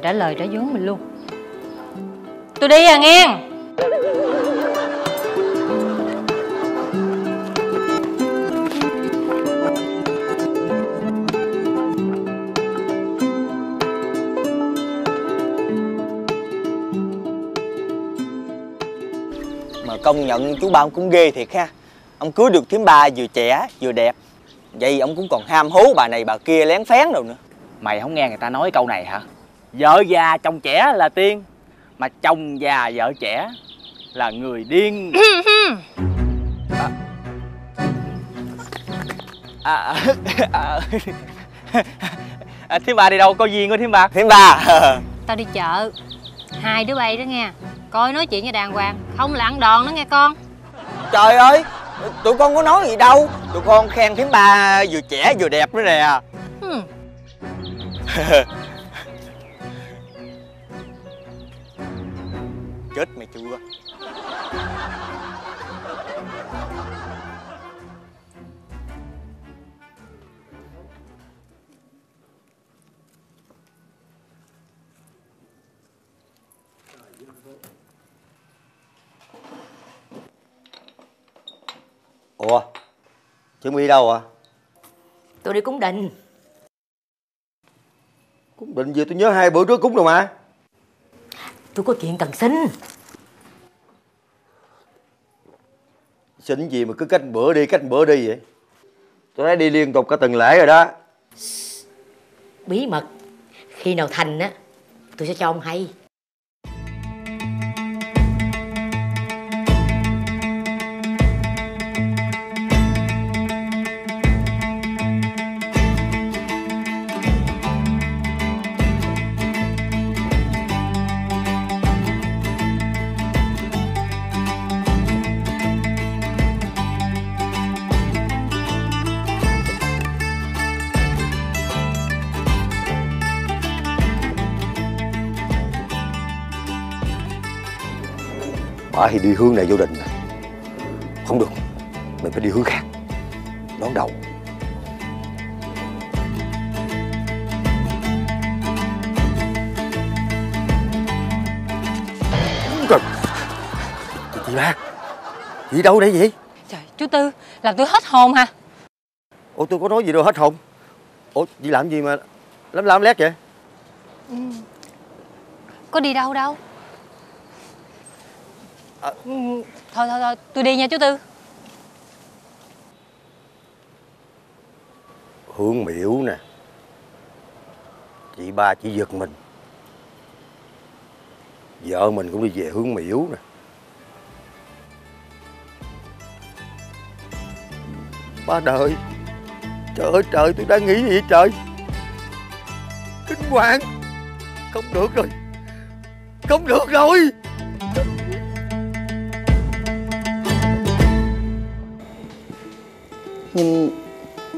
Trả lời đã vốn mình luôn. Tôi đi à nghe. Mà công nhận chú Ba ông cũng ghê thiệt ha. Ông cưới được thím ba vừa trẻ vừa đẹp, vậy ông cũng còn ham hố bà này bà kia lén phén đâu nữa. Mày không nghe người ta nói câu này hả? Vợ già chồng trẻ là tiên, mà chồng già vợ trẻ là người điên. Thím ba đi đâu có duyên quá thím ba. Thím ba, tao đi chợ. Hai đứa bay đó nghe, coi nói chuyện với đàng hoàng, không là ăn đòn đó nghe con. Trời ơi, tụi con có nói gì đâu, tụi con khen thím ba vừa trẻ vừa đẹp nữa nè. Chết mày chưa. Ủa, chuẩn bị đâu à? Tôi đi cúng đình. Cúng đình gì? Tôi nhớ hai bữa trước cúng rồi mà. Tôi có chuyện cần xin. Xin gì mà cứ cách bữa đi vậy? Tôi thấy đi liên tục cả tuần lễ rồi đó. Bí mật. Khi nào thành á, tôi sẽ cho ông hay. Bà thì đi hướng này vô định này. Không được, mình phải đi hướng khác, đón đầu. Chị Ba, chị đâu đây vậy? Trời, chú Tư làm tôi hết hồn hả? Ủa, tôi có nói gì đâu hết hồn. Ủa, chị làm gì mà lắm lét vậy? Ừ. Có đi đâu đâu à... Thôi, tôi đi nha chú Tư. Hương Miễu nè, chị Ba chỉ giật mình. Vợ mình cũng đi về Hương Miễu nè. Ba đời, trời ơi trời, tôi đang nghĩ gì vậy trời? Kinh hoàng. Không được rồi, không được rồi.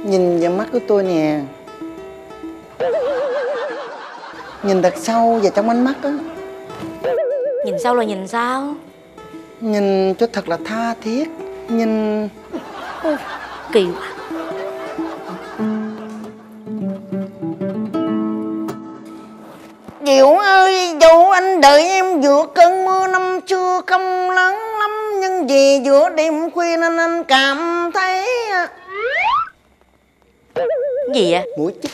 Nhìn vào mắt của tôi nè. Nhìn thật sâu vào trong ánh mắt đó. Nhìn sâu là nhìn sao? Nhìn cho thật là tha thiết. Nhìn... Ôi, kỳ quá. Diệu ơi, dẫu anh đợi em giữa cơn mưa năm trưa không lớn lắm, nhưng vì giữa đêm khuya nên anh cảm thấy... Gì vậy? Mũi chích.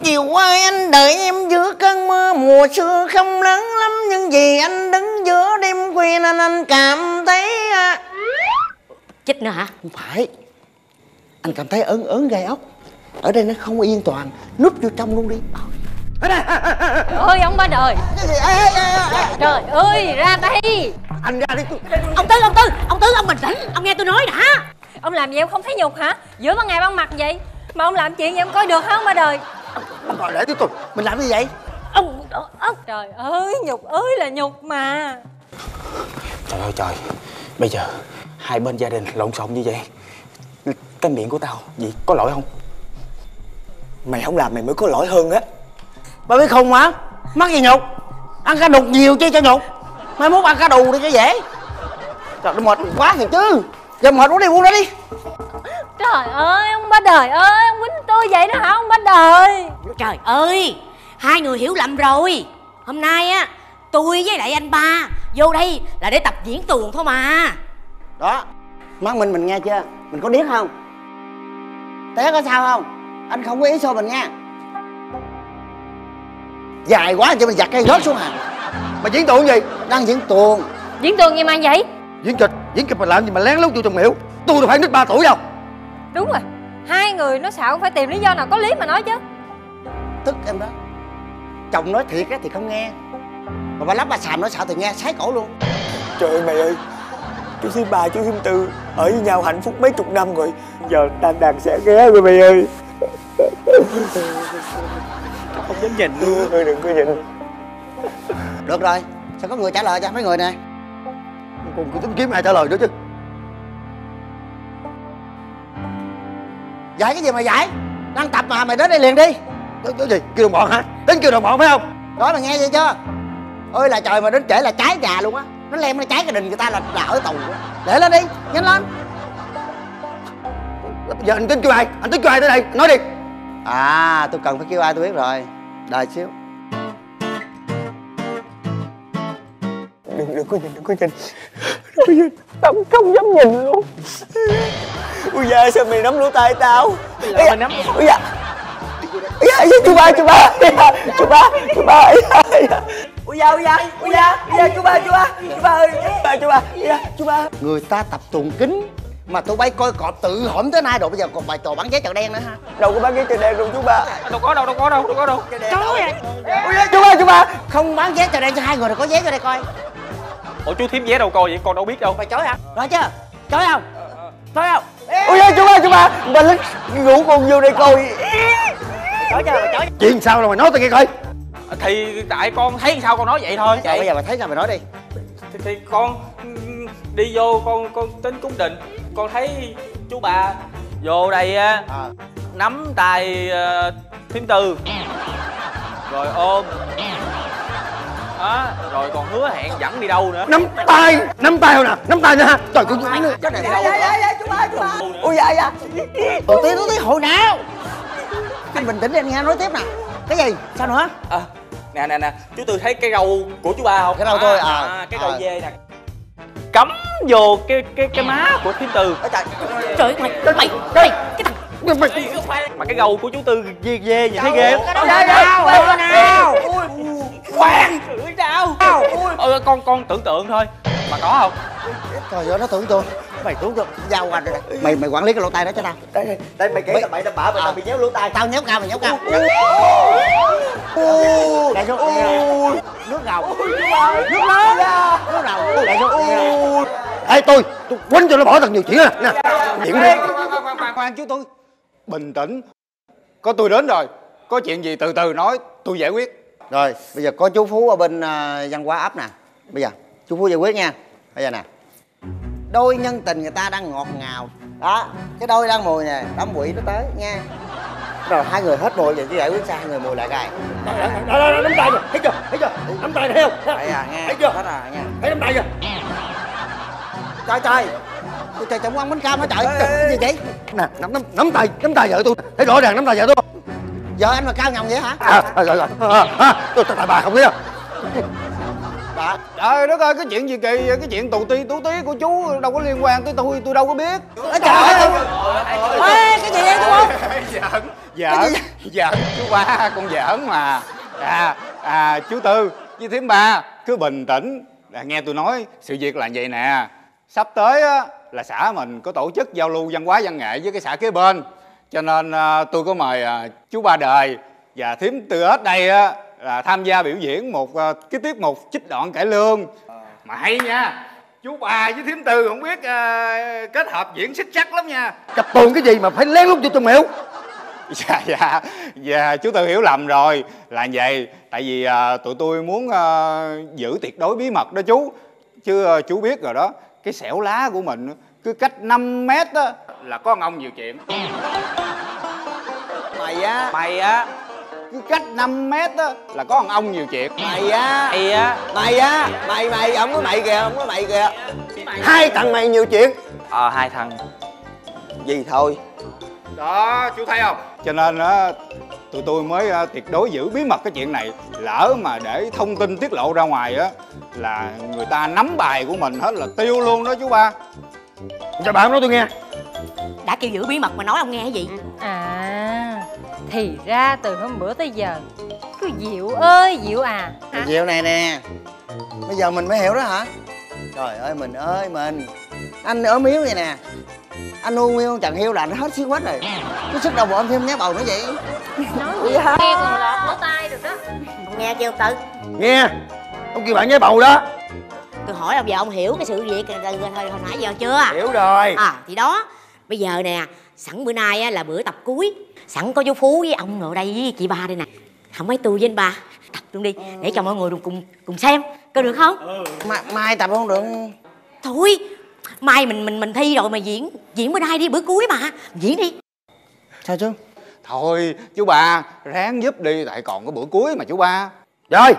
Diệu ơi, anh đợi em giữa cơn mưa mùa xưa không lớn lắm, nhưng vì anh đứng giữa đêm khuya nên anh cảm thấy... Chích nữa hả? Không phải. Anh cảm thấy ớn ớn gai ốc. Ở đây nó không yên toàn, núp vô trong luôn đi. Trời ơi ông Ba Đời. Trời ơi, ra đây. Anh ra đi. Ông Tư, ông bình tĩnh. Ông nghe tôi nói đã. Ông làm gì em không thấy nhục hả? Giữa ban ngày ban mặt vậy mà ông làm chuyện gì em coi được hả ông Ba Đời? Ông đòi lễ tiếp tục. Mình làm gì vậy? Ông trời ơi, nhục ơi là nhục mà. Trời ơi trời. Bây giờ hai bên gia đình lộn xộn như vậy, cái miệng của tao gì có lỗi không? Mày không làm mày mới có lỗi hơn á. Ba biết không hả? Mắc gì nhục? Ăn cá đục nhiều chứ cho nhục. Mai mốt ăn cá đù đi cho dễ. Trời ơi mệt quá thiệt chứ. Giờ mệt uống đi, uống đó đi. Trời ơi ông Ba Đời ơi, ông quýnh tôi vậy đó hả ông Ba Đời? Trời ơi, hai người hiểu lầm rồi. Hôm nay á, tôi với lại anh Ba vô đây là để tập diễn tuồng thôi mà. Đó, mắt mình nghe chưa? Mình có điếc không? Té có sao không? Anh không có ý xô mình nha. Dài quá cho mình giặt cây rớt xuống à. Mà diễn tuồng gì? Đang diễn tuồng. Diễn tuồng gì mà vậy? Diễn kịch mà làm gì mà lén lút vô trong miệng. Tôi đâu phải nít 3 tuổi đâu. Đúng rồi, hai người nó xạo phải tìm lý do nào có lý mà nói chứ. Tức em đó. Chồng nói thiệt á thì không nghe, mà bà lắp bà xàm nói xạo thì nghe sái cổ luôn. Trời ơi mày ơi, chú Xím Ba chú Xím Tư ở với nhau hạnh phúc mấy chục năm rồi, giờ tan đàn sẽ ghé rồi mày ơi. Không dám nhìn luôn. Thôi đừng có nhìn. Được rồi, sẽ có người trả lời cho mấy người nè. Còn cứ tính kiếm ai trả lời nữa chứ. Giải cái gì mà giải? Đang tập mà mày đến đây liền đi. Cái gì? Kêu đồng bọn hả? Đến kêu đồng bọn phải không? Đó là nghe vậy chưa? Ôi là trời, mà đến trễ là cháy nhà luôn á. Nó lem nó cháy cái đình người ta là ở tù. Để lên đi, nhanh lên. Bây giờ anh tính kêu ai? Anh tính kêu ai tới đây? Nói đi. À, tôi cần phải kêu ai tôi biết rồi. Đợi xíu. Đừng có nhìn. Đừng có nhìn. Tao không dám nhìn luôn. Ui da, sao mày nắm lỗ tai tao? Mày nắm. Ui da. Ui da, chú ba. Ui da, chú ba. Người ta tập tuồng kính mà tụi bay coi cọp tự hổm tới nay rồi, bây giờ còn bài trò bắn vé chợ đen nữa ha. Đâu có bán vé chợ đen đâu chú Ba. Đâu có đâu. Chú ba. Không bán vé chợ đen cho hai người rồi, có vé cho đây coi. Ủa chú thím vé đâu coi vậy? Con đâu biết đâu. Mày chối hả? Rồi chứ. Chối không? Ui da chú ba. Bà lính ngủ con vô đây coi. Chối chưa? Chuyện sao rồi mày nói tao nghe coi. Thì tại con thấy sao con nói vậy thôi. Bây giờ mày thấy sao mày nói đi. Thì con đi vô con tính cúng đình, con thấy chú Ba vô đây nắm tay Thím Tư rồi ôm đó, rồi còn hứa hẹn dẫn đi đâu nữa. Nắm tay không nào, nắm tay nữa ha. Trời ơi, cái này cái này dạ chú ơi, chú ơi. Ôi dạ. Tôi tí hồi nào. Anh bình tĩnh đi, anh nghe nói tiếp nè. Cái gì? Sao nữa? Nè, chú Tư thấy cái râu của chú ba không? Cái râu tôi cái râu dê nè. Cắm vô cái má của chú Tư. Trời ơi, mà cái gầu của chú Tư dê nhìn thấy ghê không? Nào. Khoan. Ôi con tưởng tượng thôi. Mà có không? Trời ơi, nó tưởng tượng. Mày tưởng tượng giao hoành rồi nè. Mày quản lý cái lỗ tai đó cho tao. Đây mày kể tầm bậy tầm bạ mà tao bị nhéo lỗ tai. Tao nhéo cao mày nhéo cao. Đại xuống. Nước ngầu. Nước lớn. Nước đầu. Đại xuống. Ê tôi quánh cho nó bỏ thật nhiều chỉ nè. Nè. Khoan chú tôi. Bình tĩnh. Có tôi đến rồi. Có chuyện gì từ từ nói, tôi giải quyết. Rồi, bây giờ có chú Phú ở bên văn hóa ấp nè. Bây giờ chú Phú giải quyết nha. Bây giờ nè. Đôi nhân tình người ta đang ngọt ngào. Đó, cái đôi đang mùi nè, đám quỷ nó tới nha. Rồi hai người hết mùi, giờ chú giải quyết sao hai người mùi lại coi. Đó, nắm tay nè, thấy chưa? Nắm tay nè, thấy không? Thấy chưa? Thấy nắm tay chưa? Trời. Trời chồng ăn bánh cam hả trời? Cái gì vậy? Nè, nắm tay vợ tôi. Thấy rõ ràng nắm tay vợ tôi. Vợ anh mà cao ngầm vậy hả? Rồi. Tôi tại bà không biết đâu. Bà. Trời đất ơi, cái chuyện gì kỳ vậy? Cái chuyện tù ti tú tí của chú đâu có liên quan tới tôi đâu có biết. Trời ơi. Cái gì vậy đúng không? Giỡn chú ba, con giỡn mà. Chú Tư với thím ba cứ bình tĩnh. Nghe tôi nói, sự việc là vậy nè. Sắp tới á, là xã mình có tổ chức giao lưu văn hóa văn nghệ với cái xã kế bên. Cho nên tôi có mời chú Ba Đời và thím Tư Ếch đây á, là tham gia biểu diễn một cái tiết mục trích đoạn cải lương. Mà hay nha, chú Ba với thím Tư không biết kết hợp diễn xích chắc lắm nha. Cặp tuồng cái gì mà phải lén lút vô trong miệng. Dạ, chú Tư hiểu lầm rồi. Là vậy, tại vì tụi tôi muốn giữ tuyệt đối bí mật đó chú. Chứ chú biết rồi đó. Cái xẻo lá của mình cứ cách 5 mét á là có ông nhiều chuyện. Mày á cứ cách 5 mét á là có ông nhiều chuyện. Mày á ông có mày kìa. Hai thằng mày nhiều chuyện. Hai thằng gì thôi. Đó, chú thấy không? Cho nên á tụi tôi mới tuyệt đối giữ bí mật cái chuyện này. Lỡ mà để thông tin tiết lộ ra ngoài á là người ta nắm bài của mình hết là tiêu luôn đó chú ba. Cho bạn nói tôi nghe. Đã kêu giữ bí mật mà nói ông nghe cái gì? Thì ra từ hôm bữa tới giờ cứ Diệu ơi Diệu à hả? Diệu này nè. Bây giờ mình mới hiểu đó hả? Trời ơi mình ơi mình. Anh ốm yếu vậy nè. Anh nuôi nguyên Trần Hiêu là anh hết xíu quách rồi. Cái sức đầu bộ anh thêm nhá bầu nữa vậy. Nói gì hả? Nghe còn lọt lỗ tai được đó. Ông nghe kêu tự. Nghe. Ông kêu bạn nhái bầu đó. Tôi hỏi ông giờ ông hiểu cái sự việc hồi nãy giờ chưa? Hiểu rồi. Thì đó. Bây giờ nè, sẵn bữa nay á, là bữa tập cuối. Sẵn có chú Phú với ông ngồi đây với chị Ba đây nè. Không mấy tôi với anh Ba tập luôn đi. Để cho mọi người cùng xem. Có được không? Mai tập không được. Thôi, mai mình thi rồi mà diễn bữa nay đi, bữa cuối mà. Diễn đi. Sao chứ? Thôi, chú Ba ráng giúp đi tại còn có bữa cuối mà chú Ba. Rồi.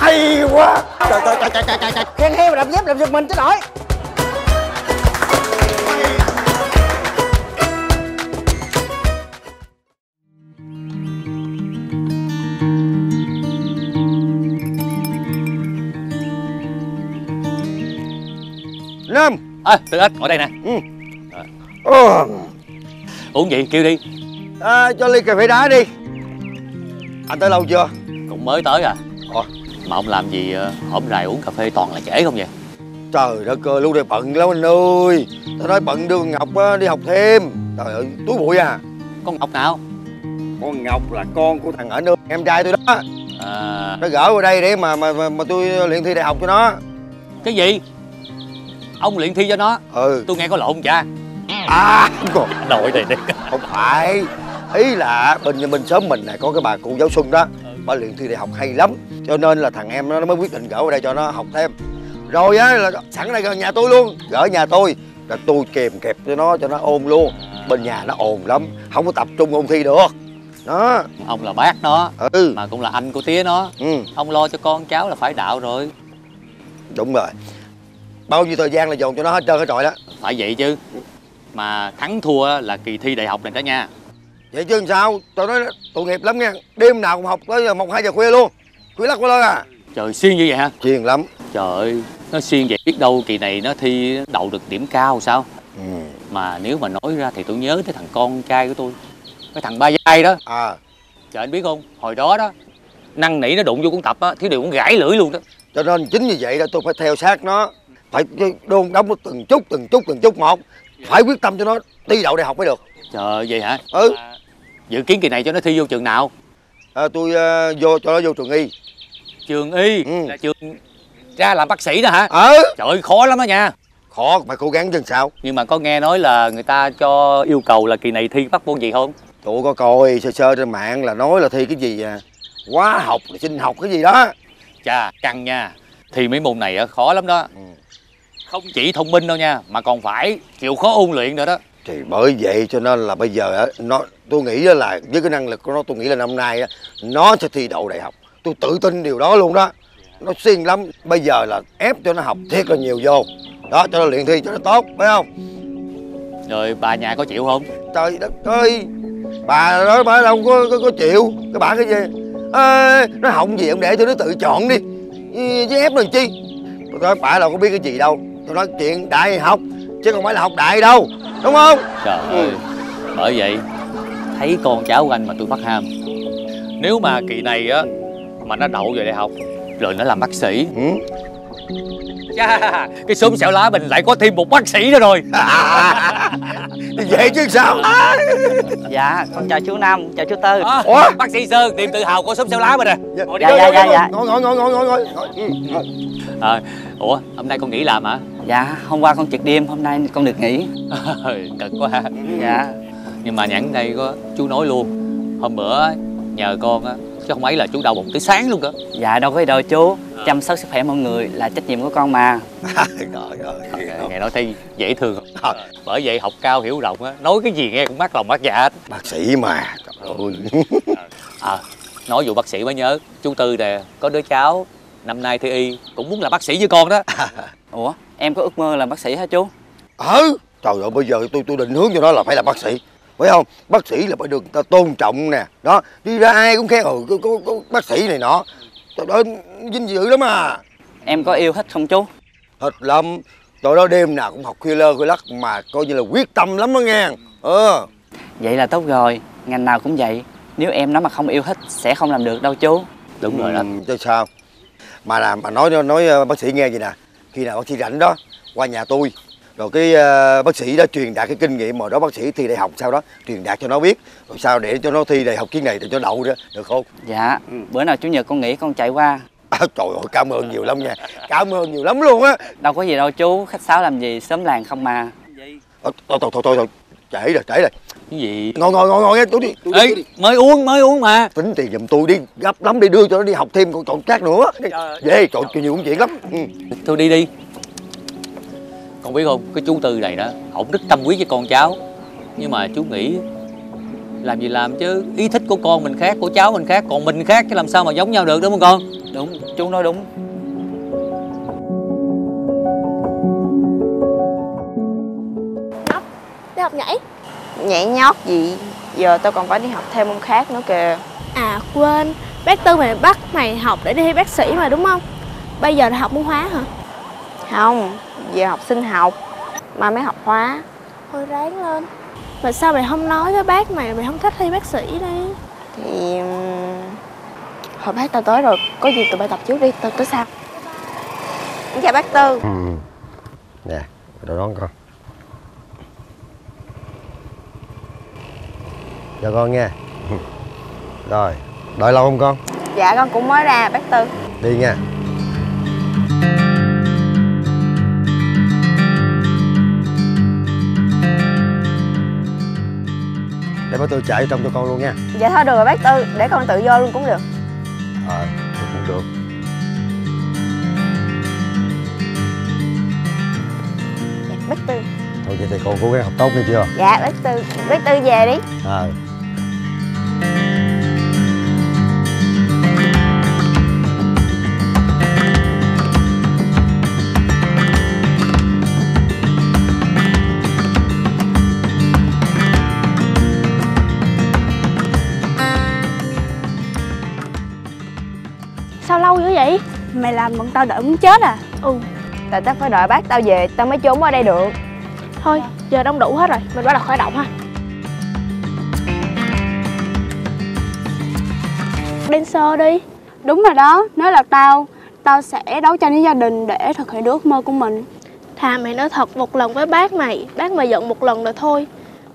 Hay quá. Trời. Khen heo đập dép đập giật mình chứ nổi. Lâm. Tư Ếch ngồi đây nè. Uống gì kêu đi. Cho ly cà phê đá đi. Anh tới lâu chưa? Cũng mới tới à. Mà ông làm gì hổm rày uống cà phê toàn là trễ không vậy? Trời đất ơi, lúc này bận lắm anh ơi. Tao nói bận đưa con Ngọc đi học thêm. Trời ơi, túi bụi à. Con Ngọc nào? Con Ngọc là con của thằng ở nơi em trai tôi đó. Nó gỡ qua đây để mà tôi luyện thi đại học cho nó. Cái gì? Ông luyện thi cho nó? Ừ. Tôi nghe có lộn cha. À không còn nội này đấy. Không phải, ý là bên sớm mình này có cái bà cụ giáo Xuân đó, bà luyện thi đại học hay lắm, cho nên là thằng em nó mới quyết định gỡ ở đây cho nó học thêm. Rồi á là sẵn ở đây gần nhà tôi luôn, gỡ nhà tôi là tôi kèm kẹp cho nó ôn luôn. Bên nhà nó ồn lắm, không có tập trung ôn thi được đó. Ông là bác nó, mà cũng là anh của tía nó, ông lo cho con cháu là phải đạo rồi. Đúng rồi, bao nhiêu thời gian là dồn cho nó hết trơn hết trọi đó. Phải vậy chứ, mà thắng thua là kỳ thi đại học này đó nha. Vậy chứ làm sao, tụi nó tội nghiệp lắm nha, đêm nào cũng học tới 1-2 giờ khuya luôn, khuya lắc quá lên à. Trời, siêng như vậy hả? Siêng lắm. Trời ơi, nó siêng vậy biết đâu kỳ này nó thi đậu được điểm cao sao. Mà nếu mà nói ra thì tôi nhớ tới thằng con trai của tôi, cái thằng Ba Giai đó. Trời, anh biết không, hồi đó đó năn nỉ nó đụng vô cuốn tập á, thiếu điều cũng gãi lưỡi luôn đó. Cho nên chính như vậy đó, tôi phải theo sát nó, phải đôn đóng nó từng chút một, phải quyết tâm cho nó thi đậu đại học mới được. Trời, vậy hả? Dự kiến kỳ này cho nó thi vô trường nào? Tôi vô cho nó vô trường y. Trường y? Là trường ra làm bác sĩ đó hả? Trời ơi, khó lắm đó nha. Khó mà cố gắng chứ sao. Nhưng mà có nghe nói là người ta cho yêu cầu là kỳ này thi bắt môn gì không? Tụi có coi sơ sơ trên mạng là nói là thi cái gì à, hóa học là sinh học cái gì đó. Chà, căng nha. Thì mấy môn này khó lắm đó. Không chỉ thông minh đâu nha, mà còn phải chịu khó ôn luyện nữa đó. Thì bởi vậy cho nên là bây giờ nó, tôi nghĩ là với cái năng lực của nó, tôi nghĩ là năm nay nó sẽ thi đậu đại học. Tôi tự tin điều đó luôn đó. Nó siêng lắm. Bây giờ là ép cho nó học thiệt là nhiều vô đó, cho nó luyện thi cho nó tốt, phải không? Rồi bà nhà có chịu không? Trời đất ơi, bà đó bà đâu có chịu. Cái bà cái gì nó hỏng gì ông để cho nó tự chọn đi chứ ép làm chi. Tôi nói bà đâu có biết cái gì đâu, tôi nói chuyện đại học chứ không phải là học đại đâu, đúng không? Trời ơi, bởi vậy thấy con cháu của anh mà tôi phát ham. Nếu mà kỳ này á mà nó đậu về đại học rồi nó làm bác sĩ. Chà, cái xóm xẻo lá mình lại có thêm một bác sĩ nữa rồi. Vậy chứ sao. Dạ, con chào chú Năm, chào chú Tư. Bác sĩ Sơn, niềm tự hào của xóm xẻo lá mình nè. Dạ. Ngồi. Ủa, hôm nay con nghỉ làm hả? Dạ, hôm qua con trực đêm, hôm nay con được nghỉ. Cực quá. Dạ. Nhưng mà nhãn đây có chú nói luôn, hôm bữa nhờ con á, chứ không ấy là chú đau bụng tới sáng luôn cơ. Dạ đâu có gì đâu chú, chăm sóc sức khỏe mọi người là trách nhiệm của con mà. Rồi. Ngày nói thi dễ thương. Bởi vậy học cao hiểu rộng á, nói cái gì nghe cũng mát lòng mát dạ. Bác sĩ mà, trời ơi. Nói vụ bác sĩ mới nhớ, chú Tư nè, có đứa cháu năm nay thi y cũng muốn là bác sĩ với con đó. Ủa, em có ước mơ làm bác sĩ hả chú? Trời ơi, bây giờ tôi định hướng cho nó là phải là bác sĩ, phải không? Bác sĩ là phải được người ta tôn trọng nè đó, đi ra ai cũng khen có bác sĩ này nọ, trời ơi vinh dự lắm à. Em có yêu thích không chú? Thích lắm, trời ơi đêm nào cũng học khuya lơ khuya lắc mà coi như là quyết tâm lắm đó nghe. Vậy là tốt rồi, ngành nào cũng vậy, nếu em nó mà không yêu thích sẽ không làm được đâu chú. Đúng rồi đó. Chứ sao mà làm mà nói bác sĩ nghe vậy nè, khi nào bác sĩ rảnh đó qua nhà tôi. Rồi cái bác sĩ đó truyền đạt cái kinh nghiệm mà đó bác sĩ thi đại học sau đó, truyền đạt cho nó biết. Rồi sao để cho nó thi đại học chuyến này để cho đậu nữa, được không? Dạ, bữa nào chủ nhật con nghỉ con chạy qua. Trời ơi, cảm ơn nhiều lắm nha, cảm ơn nhiều lắm luôn á. Đâu có gì đâu chú, khách sáo làm gì, sớm làng không mà. Thôi, trễ rồi. Cái gì? Ngồi nghe, tôi đi. Ê, mới uống mà. Tính tiền giùm tôi đi, gấp lắm đi, đưa cho nó đi học thêm còn khác nữa. Về, trời nhiều công chuyện lắm. Thôi đi. Con biết không, cái chú Tư này đó, ổng rất tâm huyết với con cháu. Nhưng mà chú nghĩ làm gì làm chứ, ý thích của con mình khác, của cháu mình khác, còn mình khác, chứ làm sao mà giống nhau được, đúng không con? Đúng, chú nói đúng. Nhóc, đi học nhảy. Nhảy nhót gì, giờ tao còn phải đi học thêm môn khác nữa kìa. À quên, bác Tư mày bắt mày học để đi bác sĩ mà đúng không? Bây giờ là học môn hóa hả? Không, về học sinh học mà mới học hóa. Thôi ráng lên. Mà sao mày không nói với bác mày không thích thi bác sĩ đi? Thì... hồi bác tao tới rồi, có gì tụi bay tập trước đi, tao tới sau. Chào bác Tư. Nè, đồ đón con. Chào con nha. Rồi, đợi lâu không con? Dạ con cũng mới ra bác Tư. Đi nha. để bác Tư chạy vô trong cho con luôn nha. Dạ thôi được rồi bác Tư, để con tự vô luôn cũng được. Ờ, thì cũng được. Dạ, bác Tư. Thôi vậy thì con cố gắng học tốt nghe chưa? Dạ bác Tư, về đi. Ờ. Sao lâu dữ vậy? Mày làm bọn tao đợi muốn chết à? Ừ. Tại tao phải đợi bác tao về, tao mới trốn ở đây được. Thôi, giờ đông đủ hết rồi, mình bắt đầu khởi động ha. Dancer đi. Đúng rồi đó, nếu là tao sẽ đấu tranh với gia đình để thực hiện được ước mơ của mình. Thà mày nói thật một lần với bác mày giận một lần rồi thôi.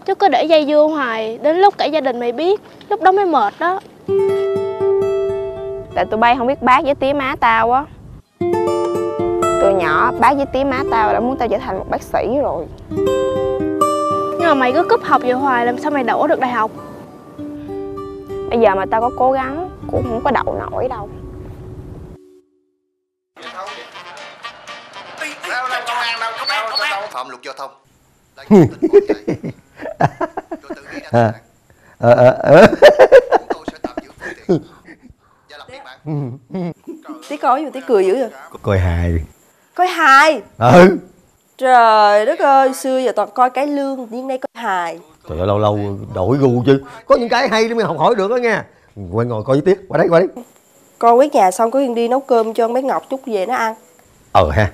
Chứ cứ để dây dưa hoài, đến lúc cả gia đình mày biết, lúc đó mới mệt đó. Tại tụi bay không biết bác với tía má tao á. Từ nhỏ bác với tía má tao đã muốn tao trở thành một bác sĩ rồi. Nhưng mà mày cứ cúp học về hoài, làm sao mày đổ được đại học? Bây giờ mà tao có cố gắng cũng không có đậu nổi đâu. Phạm luật giao thông. Tí coi gì tí cười dữ vậy? Coi hài. Coi hài? Ừ. Trời đất ơi, xưa giờ toàn coi cải lương, nhưng nay coi hài. Trời ơi, lâu lâu đổi gu chứ. Có những cái hay để mình học hỏi được đó nha. Qua ngồi coi với Tiết, qua đấy, qua đấy. Con quét nhà xong có Yên đi nấu cơm cho bé Ngọc chút về nó ăn. Ờ ha.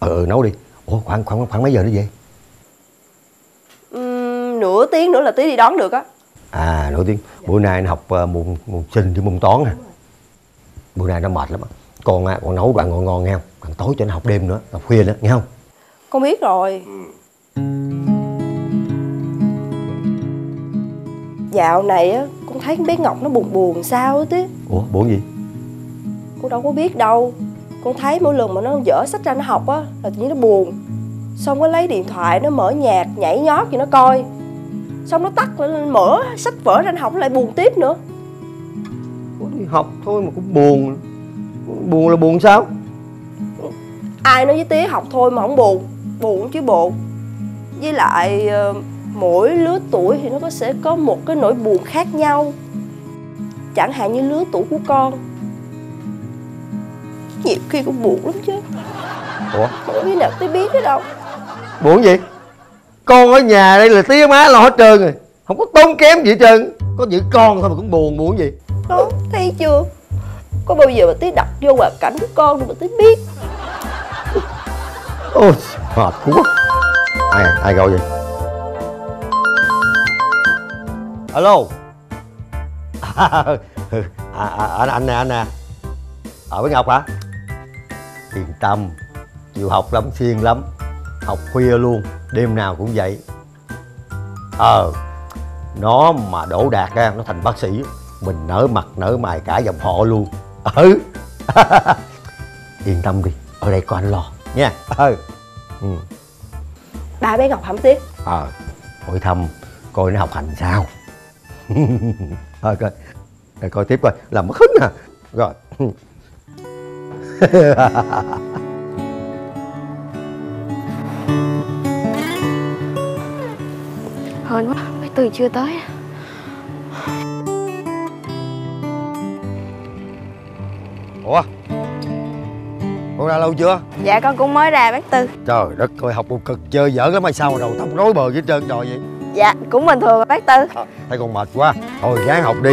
Ừ, nấu đi. Ủa, khoảng mấy giờ nó về? Nửa tiếng nữa là tí đi đón được á. À, nửa tiếng. Bữa nay nó học môn sinh với môn toán à. Bữa nay nó mệt lắm á. Con nấu đoạn ngon ngon nghe không? Còn tối cho nó học đêm nữa, học khuya nữa, nghe không? Con biết rồi. Dạo này á, con thấy bé Ngọc nó buồn buồn sao á tí. Ủa, buồn gì? Con đâu có biết đâu. Con thấy mỗi lần mà nó dở sách ra nó học á, là tự nhiên nó buồn. Xong nó lấy điện thoại, nó mở nhạc, nhảy nhót gì nó coi. Xong nó tắt, nó mở sách vở ra nó học, nó lại buồn tiếp nữa. Ủa, đi học thôi mà cũng buồn. Buồn là buồn sao? Ai nói với tía học thôi mà không buồn. Buồn chứ buồn. Với lại mỗi lứa tuổi thì nó sẽ có một cái nỗi buồn khác nhau. Chẳng hạn như lứa tuổi của con nhiều khi cũng buồn lắm chứ. Ủa? Buồn như nào tía biết hết đâu. Buồn gì? Con ở nhà đây là tía má lo hết trơn rồi. Không có tốn kém gì hết trơn. Có những con thôi mà cũng buồn, buồn gì? Đó, thấy chưa? Có bao giờ mà tía đặt vô hoàn cảnh của con mà tía biết. Ôi, mệt quá. Ai gọi vậy? Alo. Anh nè, anh nè. Ở với Ngọc hả? Yên tâm, chịu học lắm, siêng lắm. Học khuya luôn, đêm nào cũng vậy. Nó mà đỗ đạt ra, nó thành bác sĩ, mình nở mặt nở mày cả dòng họ luôn. Yên tâm đi, ở đây có anh lo nha. Ba bé Ngọc hẩm tiếc. Hỏi thăm coi nó học hành sao. Thôi coi, để coi tiếp coi, làm mất hứng nè. Rồi. Hên quá, mấy Từ chưa tới. Ủa? Con ra lâu chưa? Dạ con cũng mới ra bác Tư. Trời đất ơi, học một cực chơi dở lắm hay sao mà đầu tóc rối bời với trơn trời vậy? Dạ, cũng bình thường bác Tư. Thấy con mệt quá, thôi ráng học đi.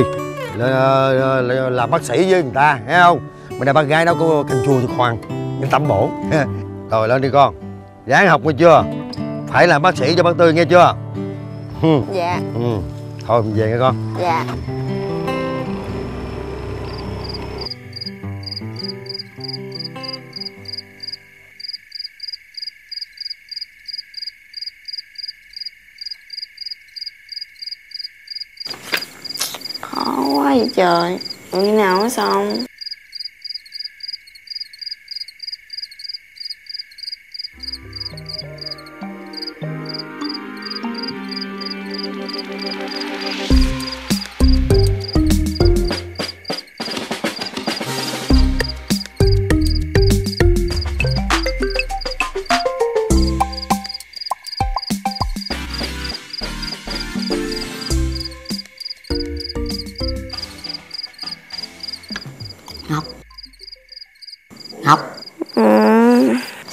Làm bác sĩ với người ta, thấy không? Mình là bác gái đâu có canh chua cho khoan, nó tẩm bổ. Rồi lên đi con, ráng học nghe chưa? Phải làm bác sĩ cho bác Tư nghe chưa? Dạ. Thôi mình về nghe con. Dạ. Quá vậy trời, như nào mới xong.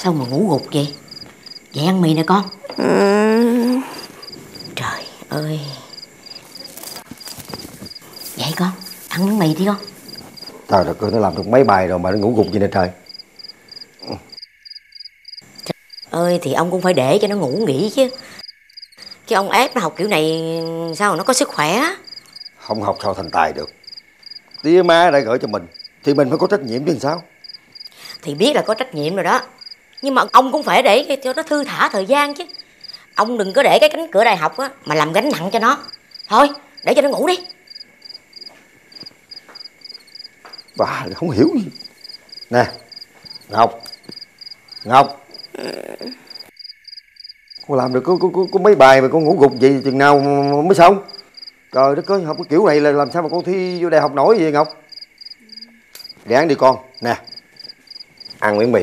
Sao mà ngủ gục vậy? Vậy ăn mì nè con. Trời ơi. Vậy con, ăn miếng mì đi con. Trời đất ơi, nó làm được mấy bài rồi mà nó ngủ gục gì nè trời. Trời ơi, thì ông cũng phải để cho nó ngủ nghỉ chứ. Chứ ông ép nó học kiểu này sao nó có sức khỏe. Không học sao thành tài được. Tía má đã gửi cho mình thì mình phải có trách nhiệm chứ làm sao. Thì biết là có trách nhiệm rồi đó, nhưng mà ông cũng phải để cho nó thư thả thời gian chứ. Ông đừng có để cái cánh cửa đại học á mà làm gánh nặng cho nó. Thôi để cho nó ngủ đi. Bà không hiểu gì. Nè Ngọc, Ngọc, con làm được có mấy bài mà con ngủ gục vậy chừng nào mới xong? Trời đất ơi, học cái kiểu này là làm sao mà con thi vô đại học nổi vậy Ngọc. Ráng đi con, nè. Ăn miếng mì,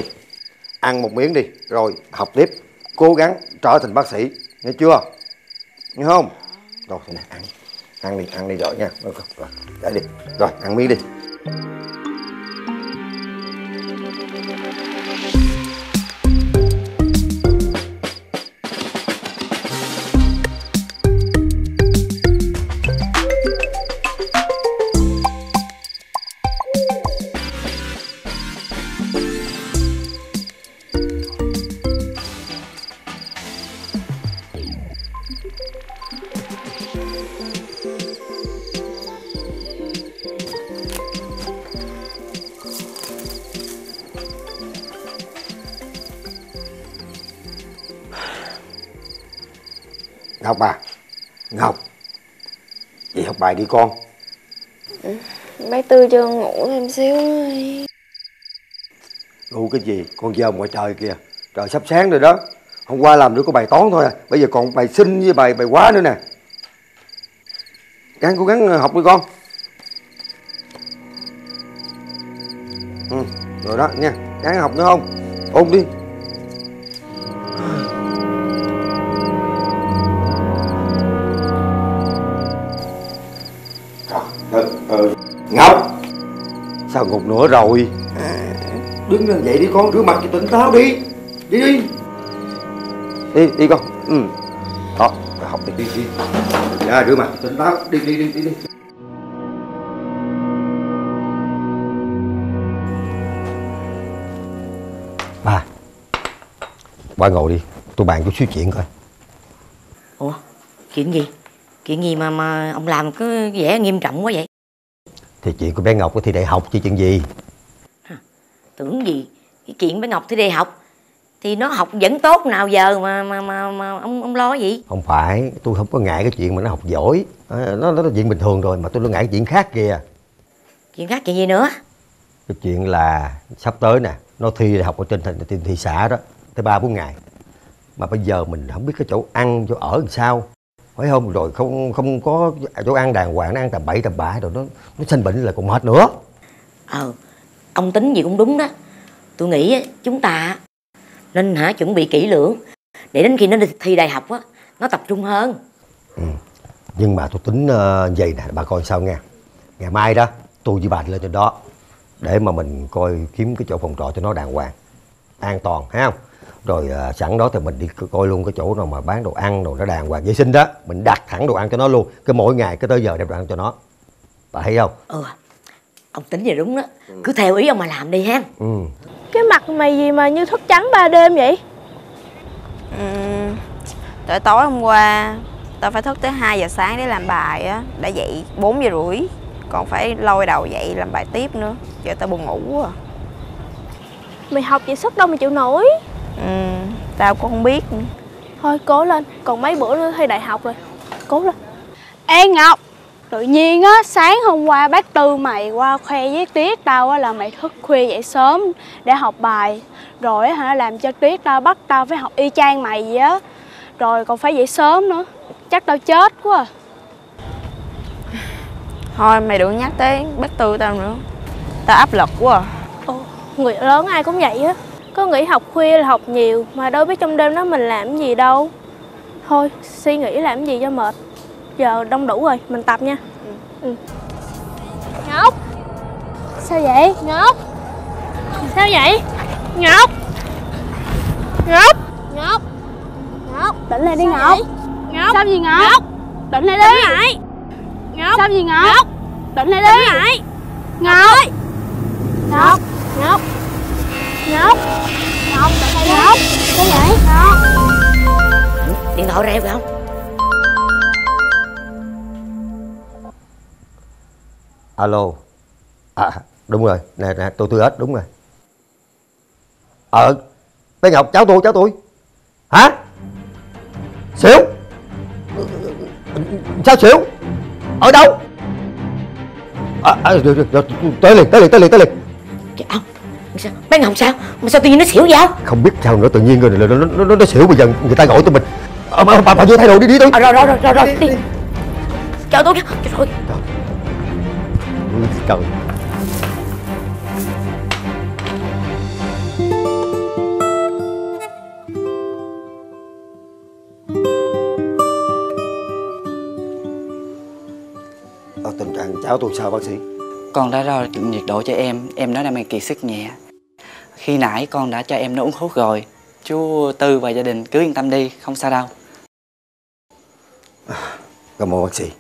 ăn một miếng đi, rồi học tiếp. Cố gắng trở thành bác sĩ, nghe chưa? Nghe không? Rồi, nè, ăn. Ăn đi rồi nha. Rồi, để đi. Rồi, ăn miếng đi. Ngọc à, Ngọc, vậy học bài đi con. Bé Tư cho con ngủ thêm xíu. Ngủ cái gì, con giờ ngoài trời kìa. Trời sắp sáng rồi đó. Hôm qua làm được có bài toán thôi à. Bây giờ còn bài sinh với bài hóa nữa nè. Ráng cố gắng học đi con. Rồi đó nha, ráng học nữa không? Ôn đi. Ngọc, sao ngục nữa rồi? Đứng lên dậy đi con, rửa mặt cho tỉnh táo đi. Đi đi. Đi con. Đó, học đi đi. Ra rửa mặt tỉnh táo, đi. Ba ngồi đi, tôi bàn chút xíu chuyện coi. Ủa, chuyện gì? Chuyện gì mà ông làm cứ vẻ nghiêm trọng quá vậy? Thì chuyện của bé Ngọc có thi đại học chứ chuyện gì. Tưởng gì. Cái chuyện bé Ngọc thi đại học thì nó học vẫn tốt nào giờ mà ông lo gì? Không phải, tôi không có ngại cái chuyện mà nó học giỏi, nó là chuyện bình thường rồi. Mà tôi lo ngại cái chuyện khác kìa. Chuyện khác chuyện gì nữa? Cái chuyện là sắp tới nè, nó thi đại học ở trên thành thị xã đó, tới 3-4 ngày. Mà bây giờ mình không biết cái chỗ ăn, chỗ ở làm sao, phải không? Rồi không có chỗ ăn đàng hoàng, nó ăn tầm bậy tầm bạ rồi nó sinh bệnh là còn mệt nữa. Ông tính gì cũng đúng đó. Tôi nghĩ chúng ta nên chuẩn bị kỹ lưỡng để đến khi nó thi đại học á nó tập trung hơn. Nhưng mà tôi tính vậy nè, bà coi sao nha. Ngày mai đó tôi với bà lên trên đó để mà mình coi kiếm cái chỗ phòng trọ cho nó đàng hoàng, an toàn, thấy không? Rồi sẵn đó thì mình đi coi luôn cái chỗ nào mà bán đồ ăn đồ nó đàng hoàng vệ sinh đó, mình đặt thẳng đồ ăn cho nó luôn. Cái mỗi ngày cái tới giờ đem đồ ăn cho nó, bà thấy không? Ông tính gì đúng đó, cứ theo ý ông mà làm đi ha. Cái mặt mày gì mà như thức trắng 3 đêm vậy? Tại tối hôm qua tao phải thức tới 2 giờ sáng để làm bài á, đã dậy 4 giờ rưỡi, còn phải lôi đầu dậy làm bài tiếp nữa. Giờ tao buồn ngủ quá. Mày học vậy sức đâu mà chịu nổi. Tao cũng không biết. Thôi cố lên, còn mấy bữa nữa thi đại học rồi. Cố lên. Ê Ngọc, tự nhiên á, sáng hôm qua bác Tư mày qua khoe với Tuyết tao á là mày thức khuya dậy sớm để học bài. Rồi á làm cho Tuyết tao bắt tao phải học y chang mày vậy á. Rồi còn phải dậy sớm nữa. Chắc tao chết quá à. Thôi mày đừng nhắc tới bác Tư tao nữa. Tao áp lực quá à. Người lớn ai cũng vậy á. Có nghĩ học khuya là học nhiều, mà đâu biết trong đêm đó mình làm gì đâu. Thôi suy nghĩ làm gì cho mệt. Giờ đông đủ rồi, mình tập nha. Ngọc, sao vậy Ngọc? Sao vậy Ngọc? Ngọc. Ngọc. Ngọc. Tỉnh lại đi Ngọc. Ngọc. Sao gì Ngọc? Ngọc. Tỉnh lại đi. Ngọc. Sao gì Ngọc? Ngọc. Tỉnh lại đi. Lại. Ngọc. Ngọc. Ngọc. Ngọc. Ngọc. Tỉnh lại Ngọc. Cái vậy? Ngọc. Điện thoại ra em phải không? Alo. À đúng rồi, nè tôi hết, đúng rồi. Bé Ngọc, cháu tôi. Hả? Xỉu? Sao xỉu? Ở đâu? Tới liền. Ông, bé Ngọc sao? Mà sao tự nhiên nó xỉu vậy? Không biết sao nữa, tự nhiên rồi nó xỉu bây giờ người ta gọi tụi mình. Bà vô thay đồ đi tôi. Rồi đi. Chờ tôi. Trời ơi. Tình trạng cháu tôi sao bác sĩ? Con đã đo nhiệt độ cho em nói đang mang kiệt sức nhẹ. Khi nãy con đã cho em nó uống thuốc rồi. Chú Tư và gia đình cứ yên tâm đi, không sao đâu. Cảm ơn bác sĩ.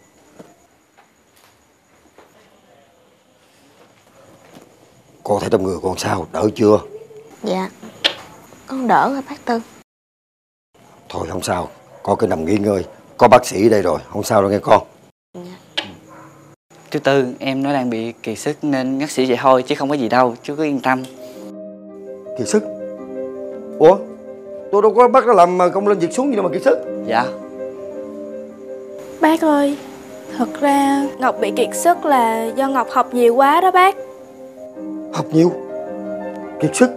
Con thấy trong người con sao, đỡ chưa? Dạ, con đỡ rồi bác Tư. Thôi không sao, con cứ nằm nghỉ ngơi. Có bác sĩ ở đây rồi, không sao đâu nghe con. Chú Tư, em nó đang bị kiệt sức nên bác sĩ vậy thôi chứ không có gì đâu, chú cứ yên tâm. Kiệt sức? Ủa? Tôi đâu có bác nó làm công lên việc xuống gì đâu mà kiệt sức. Dạ. Bác ơi, thật ra Ngọc bị kiệt sức là do Ngọc học nhiều quá đó bác. Học nhiều? Kiệt sức?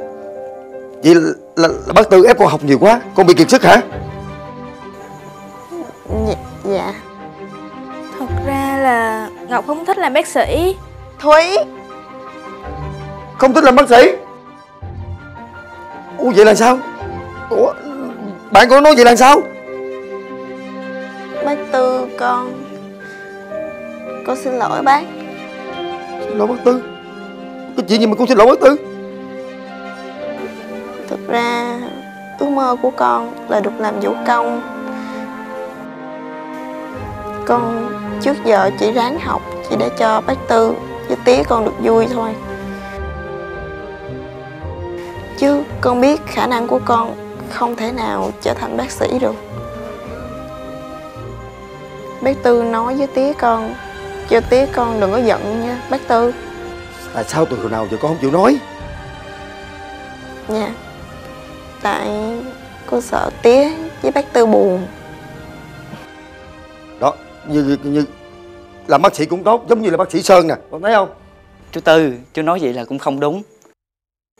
Vậy là bác Tư ép con học nhiều quá, con bị kiệt sức hả? Dạ. Thật ra là Ngọc không thích làm bác sĩ. Thúy không thích làm bác sĩ? Ủa vậy là sao? Ủa bạn con nói vậy là sao? Bác Tư, con xin lỗi bác. Xin lỗi bác Tư? Cái chuyện gì mà con xin lỗi bác Tư? Thực ra ước mơ của con là được làm vũ công. Con trước giờ chỉ ráng học chỉ để cho bác Tư với tía con được vui thôi. Chứ con biết khả năng của con không thể nào trở thành bác sĩ được. Bác Tư nói với tía con, cho tía con đừng có giận nha bác Tư. Tại sao từ hồi nào giờ con không chịu nói? Dạ, tại cô sợ tía với bác Tư buồn. Đó, như làm bác sĩ cũng tốt, giống như là bác sĩ Sơn nè, con thấy không? Chú Tư, chú nói vậy là cũng không đúng.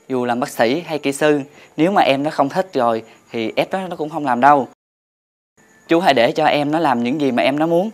Dù làm bác sĩ hay kỹ sư, nếu mà em nó không thích rồi thì ép nó cũng không làm đâu. Chú hãy để cho em nó làm những gì mà em nó muốn.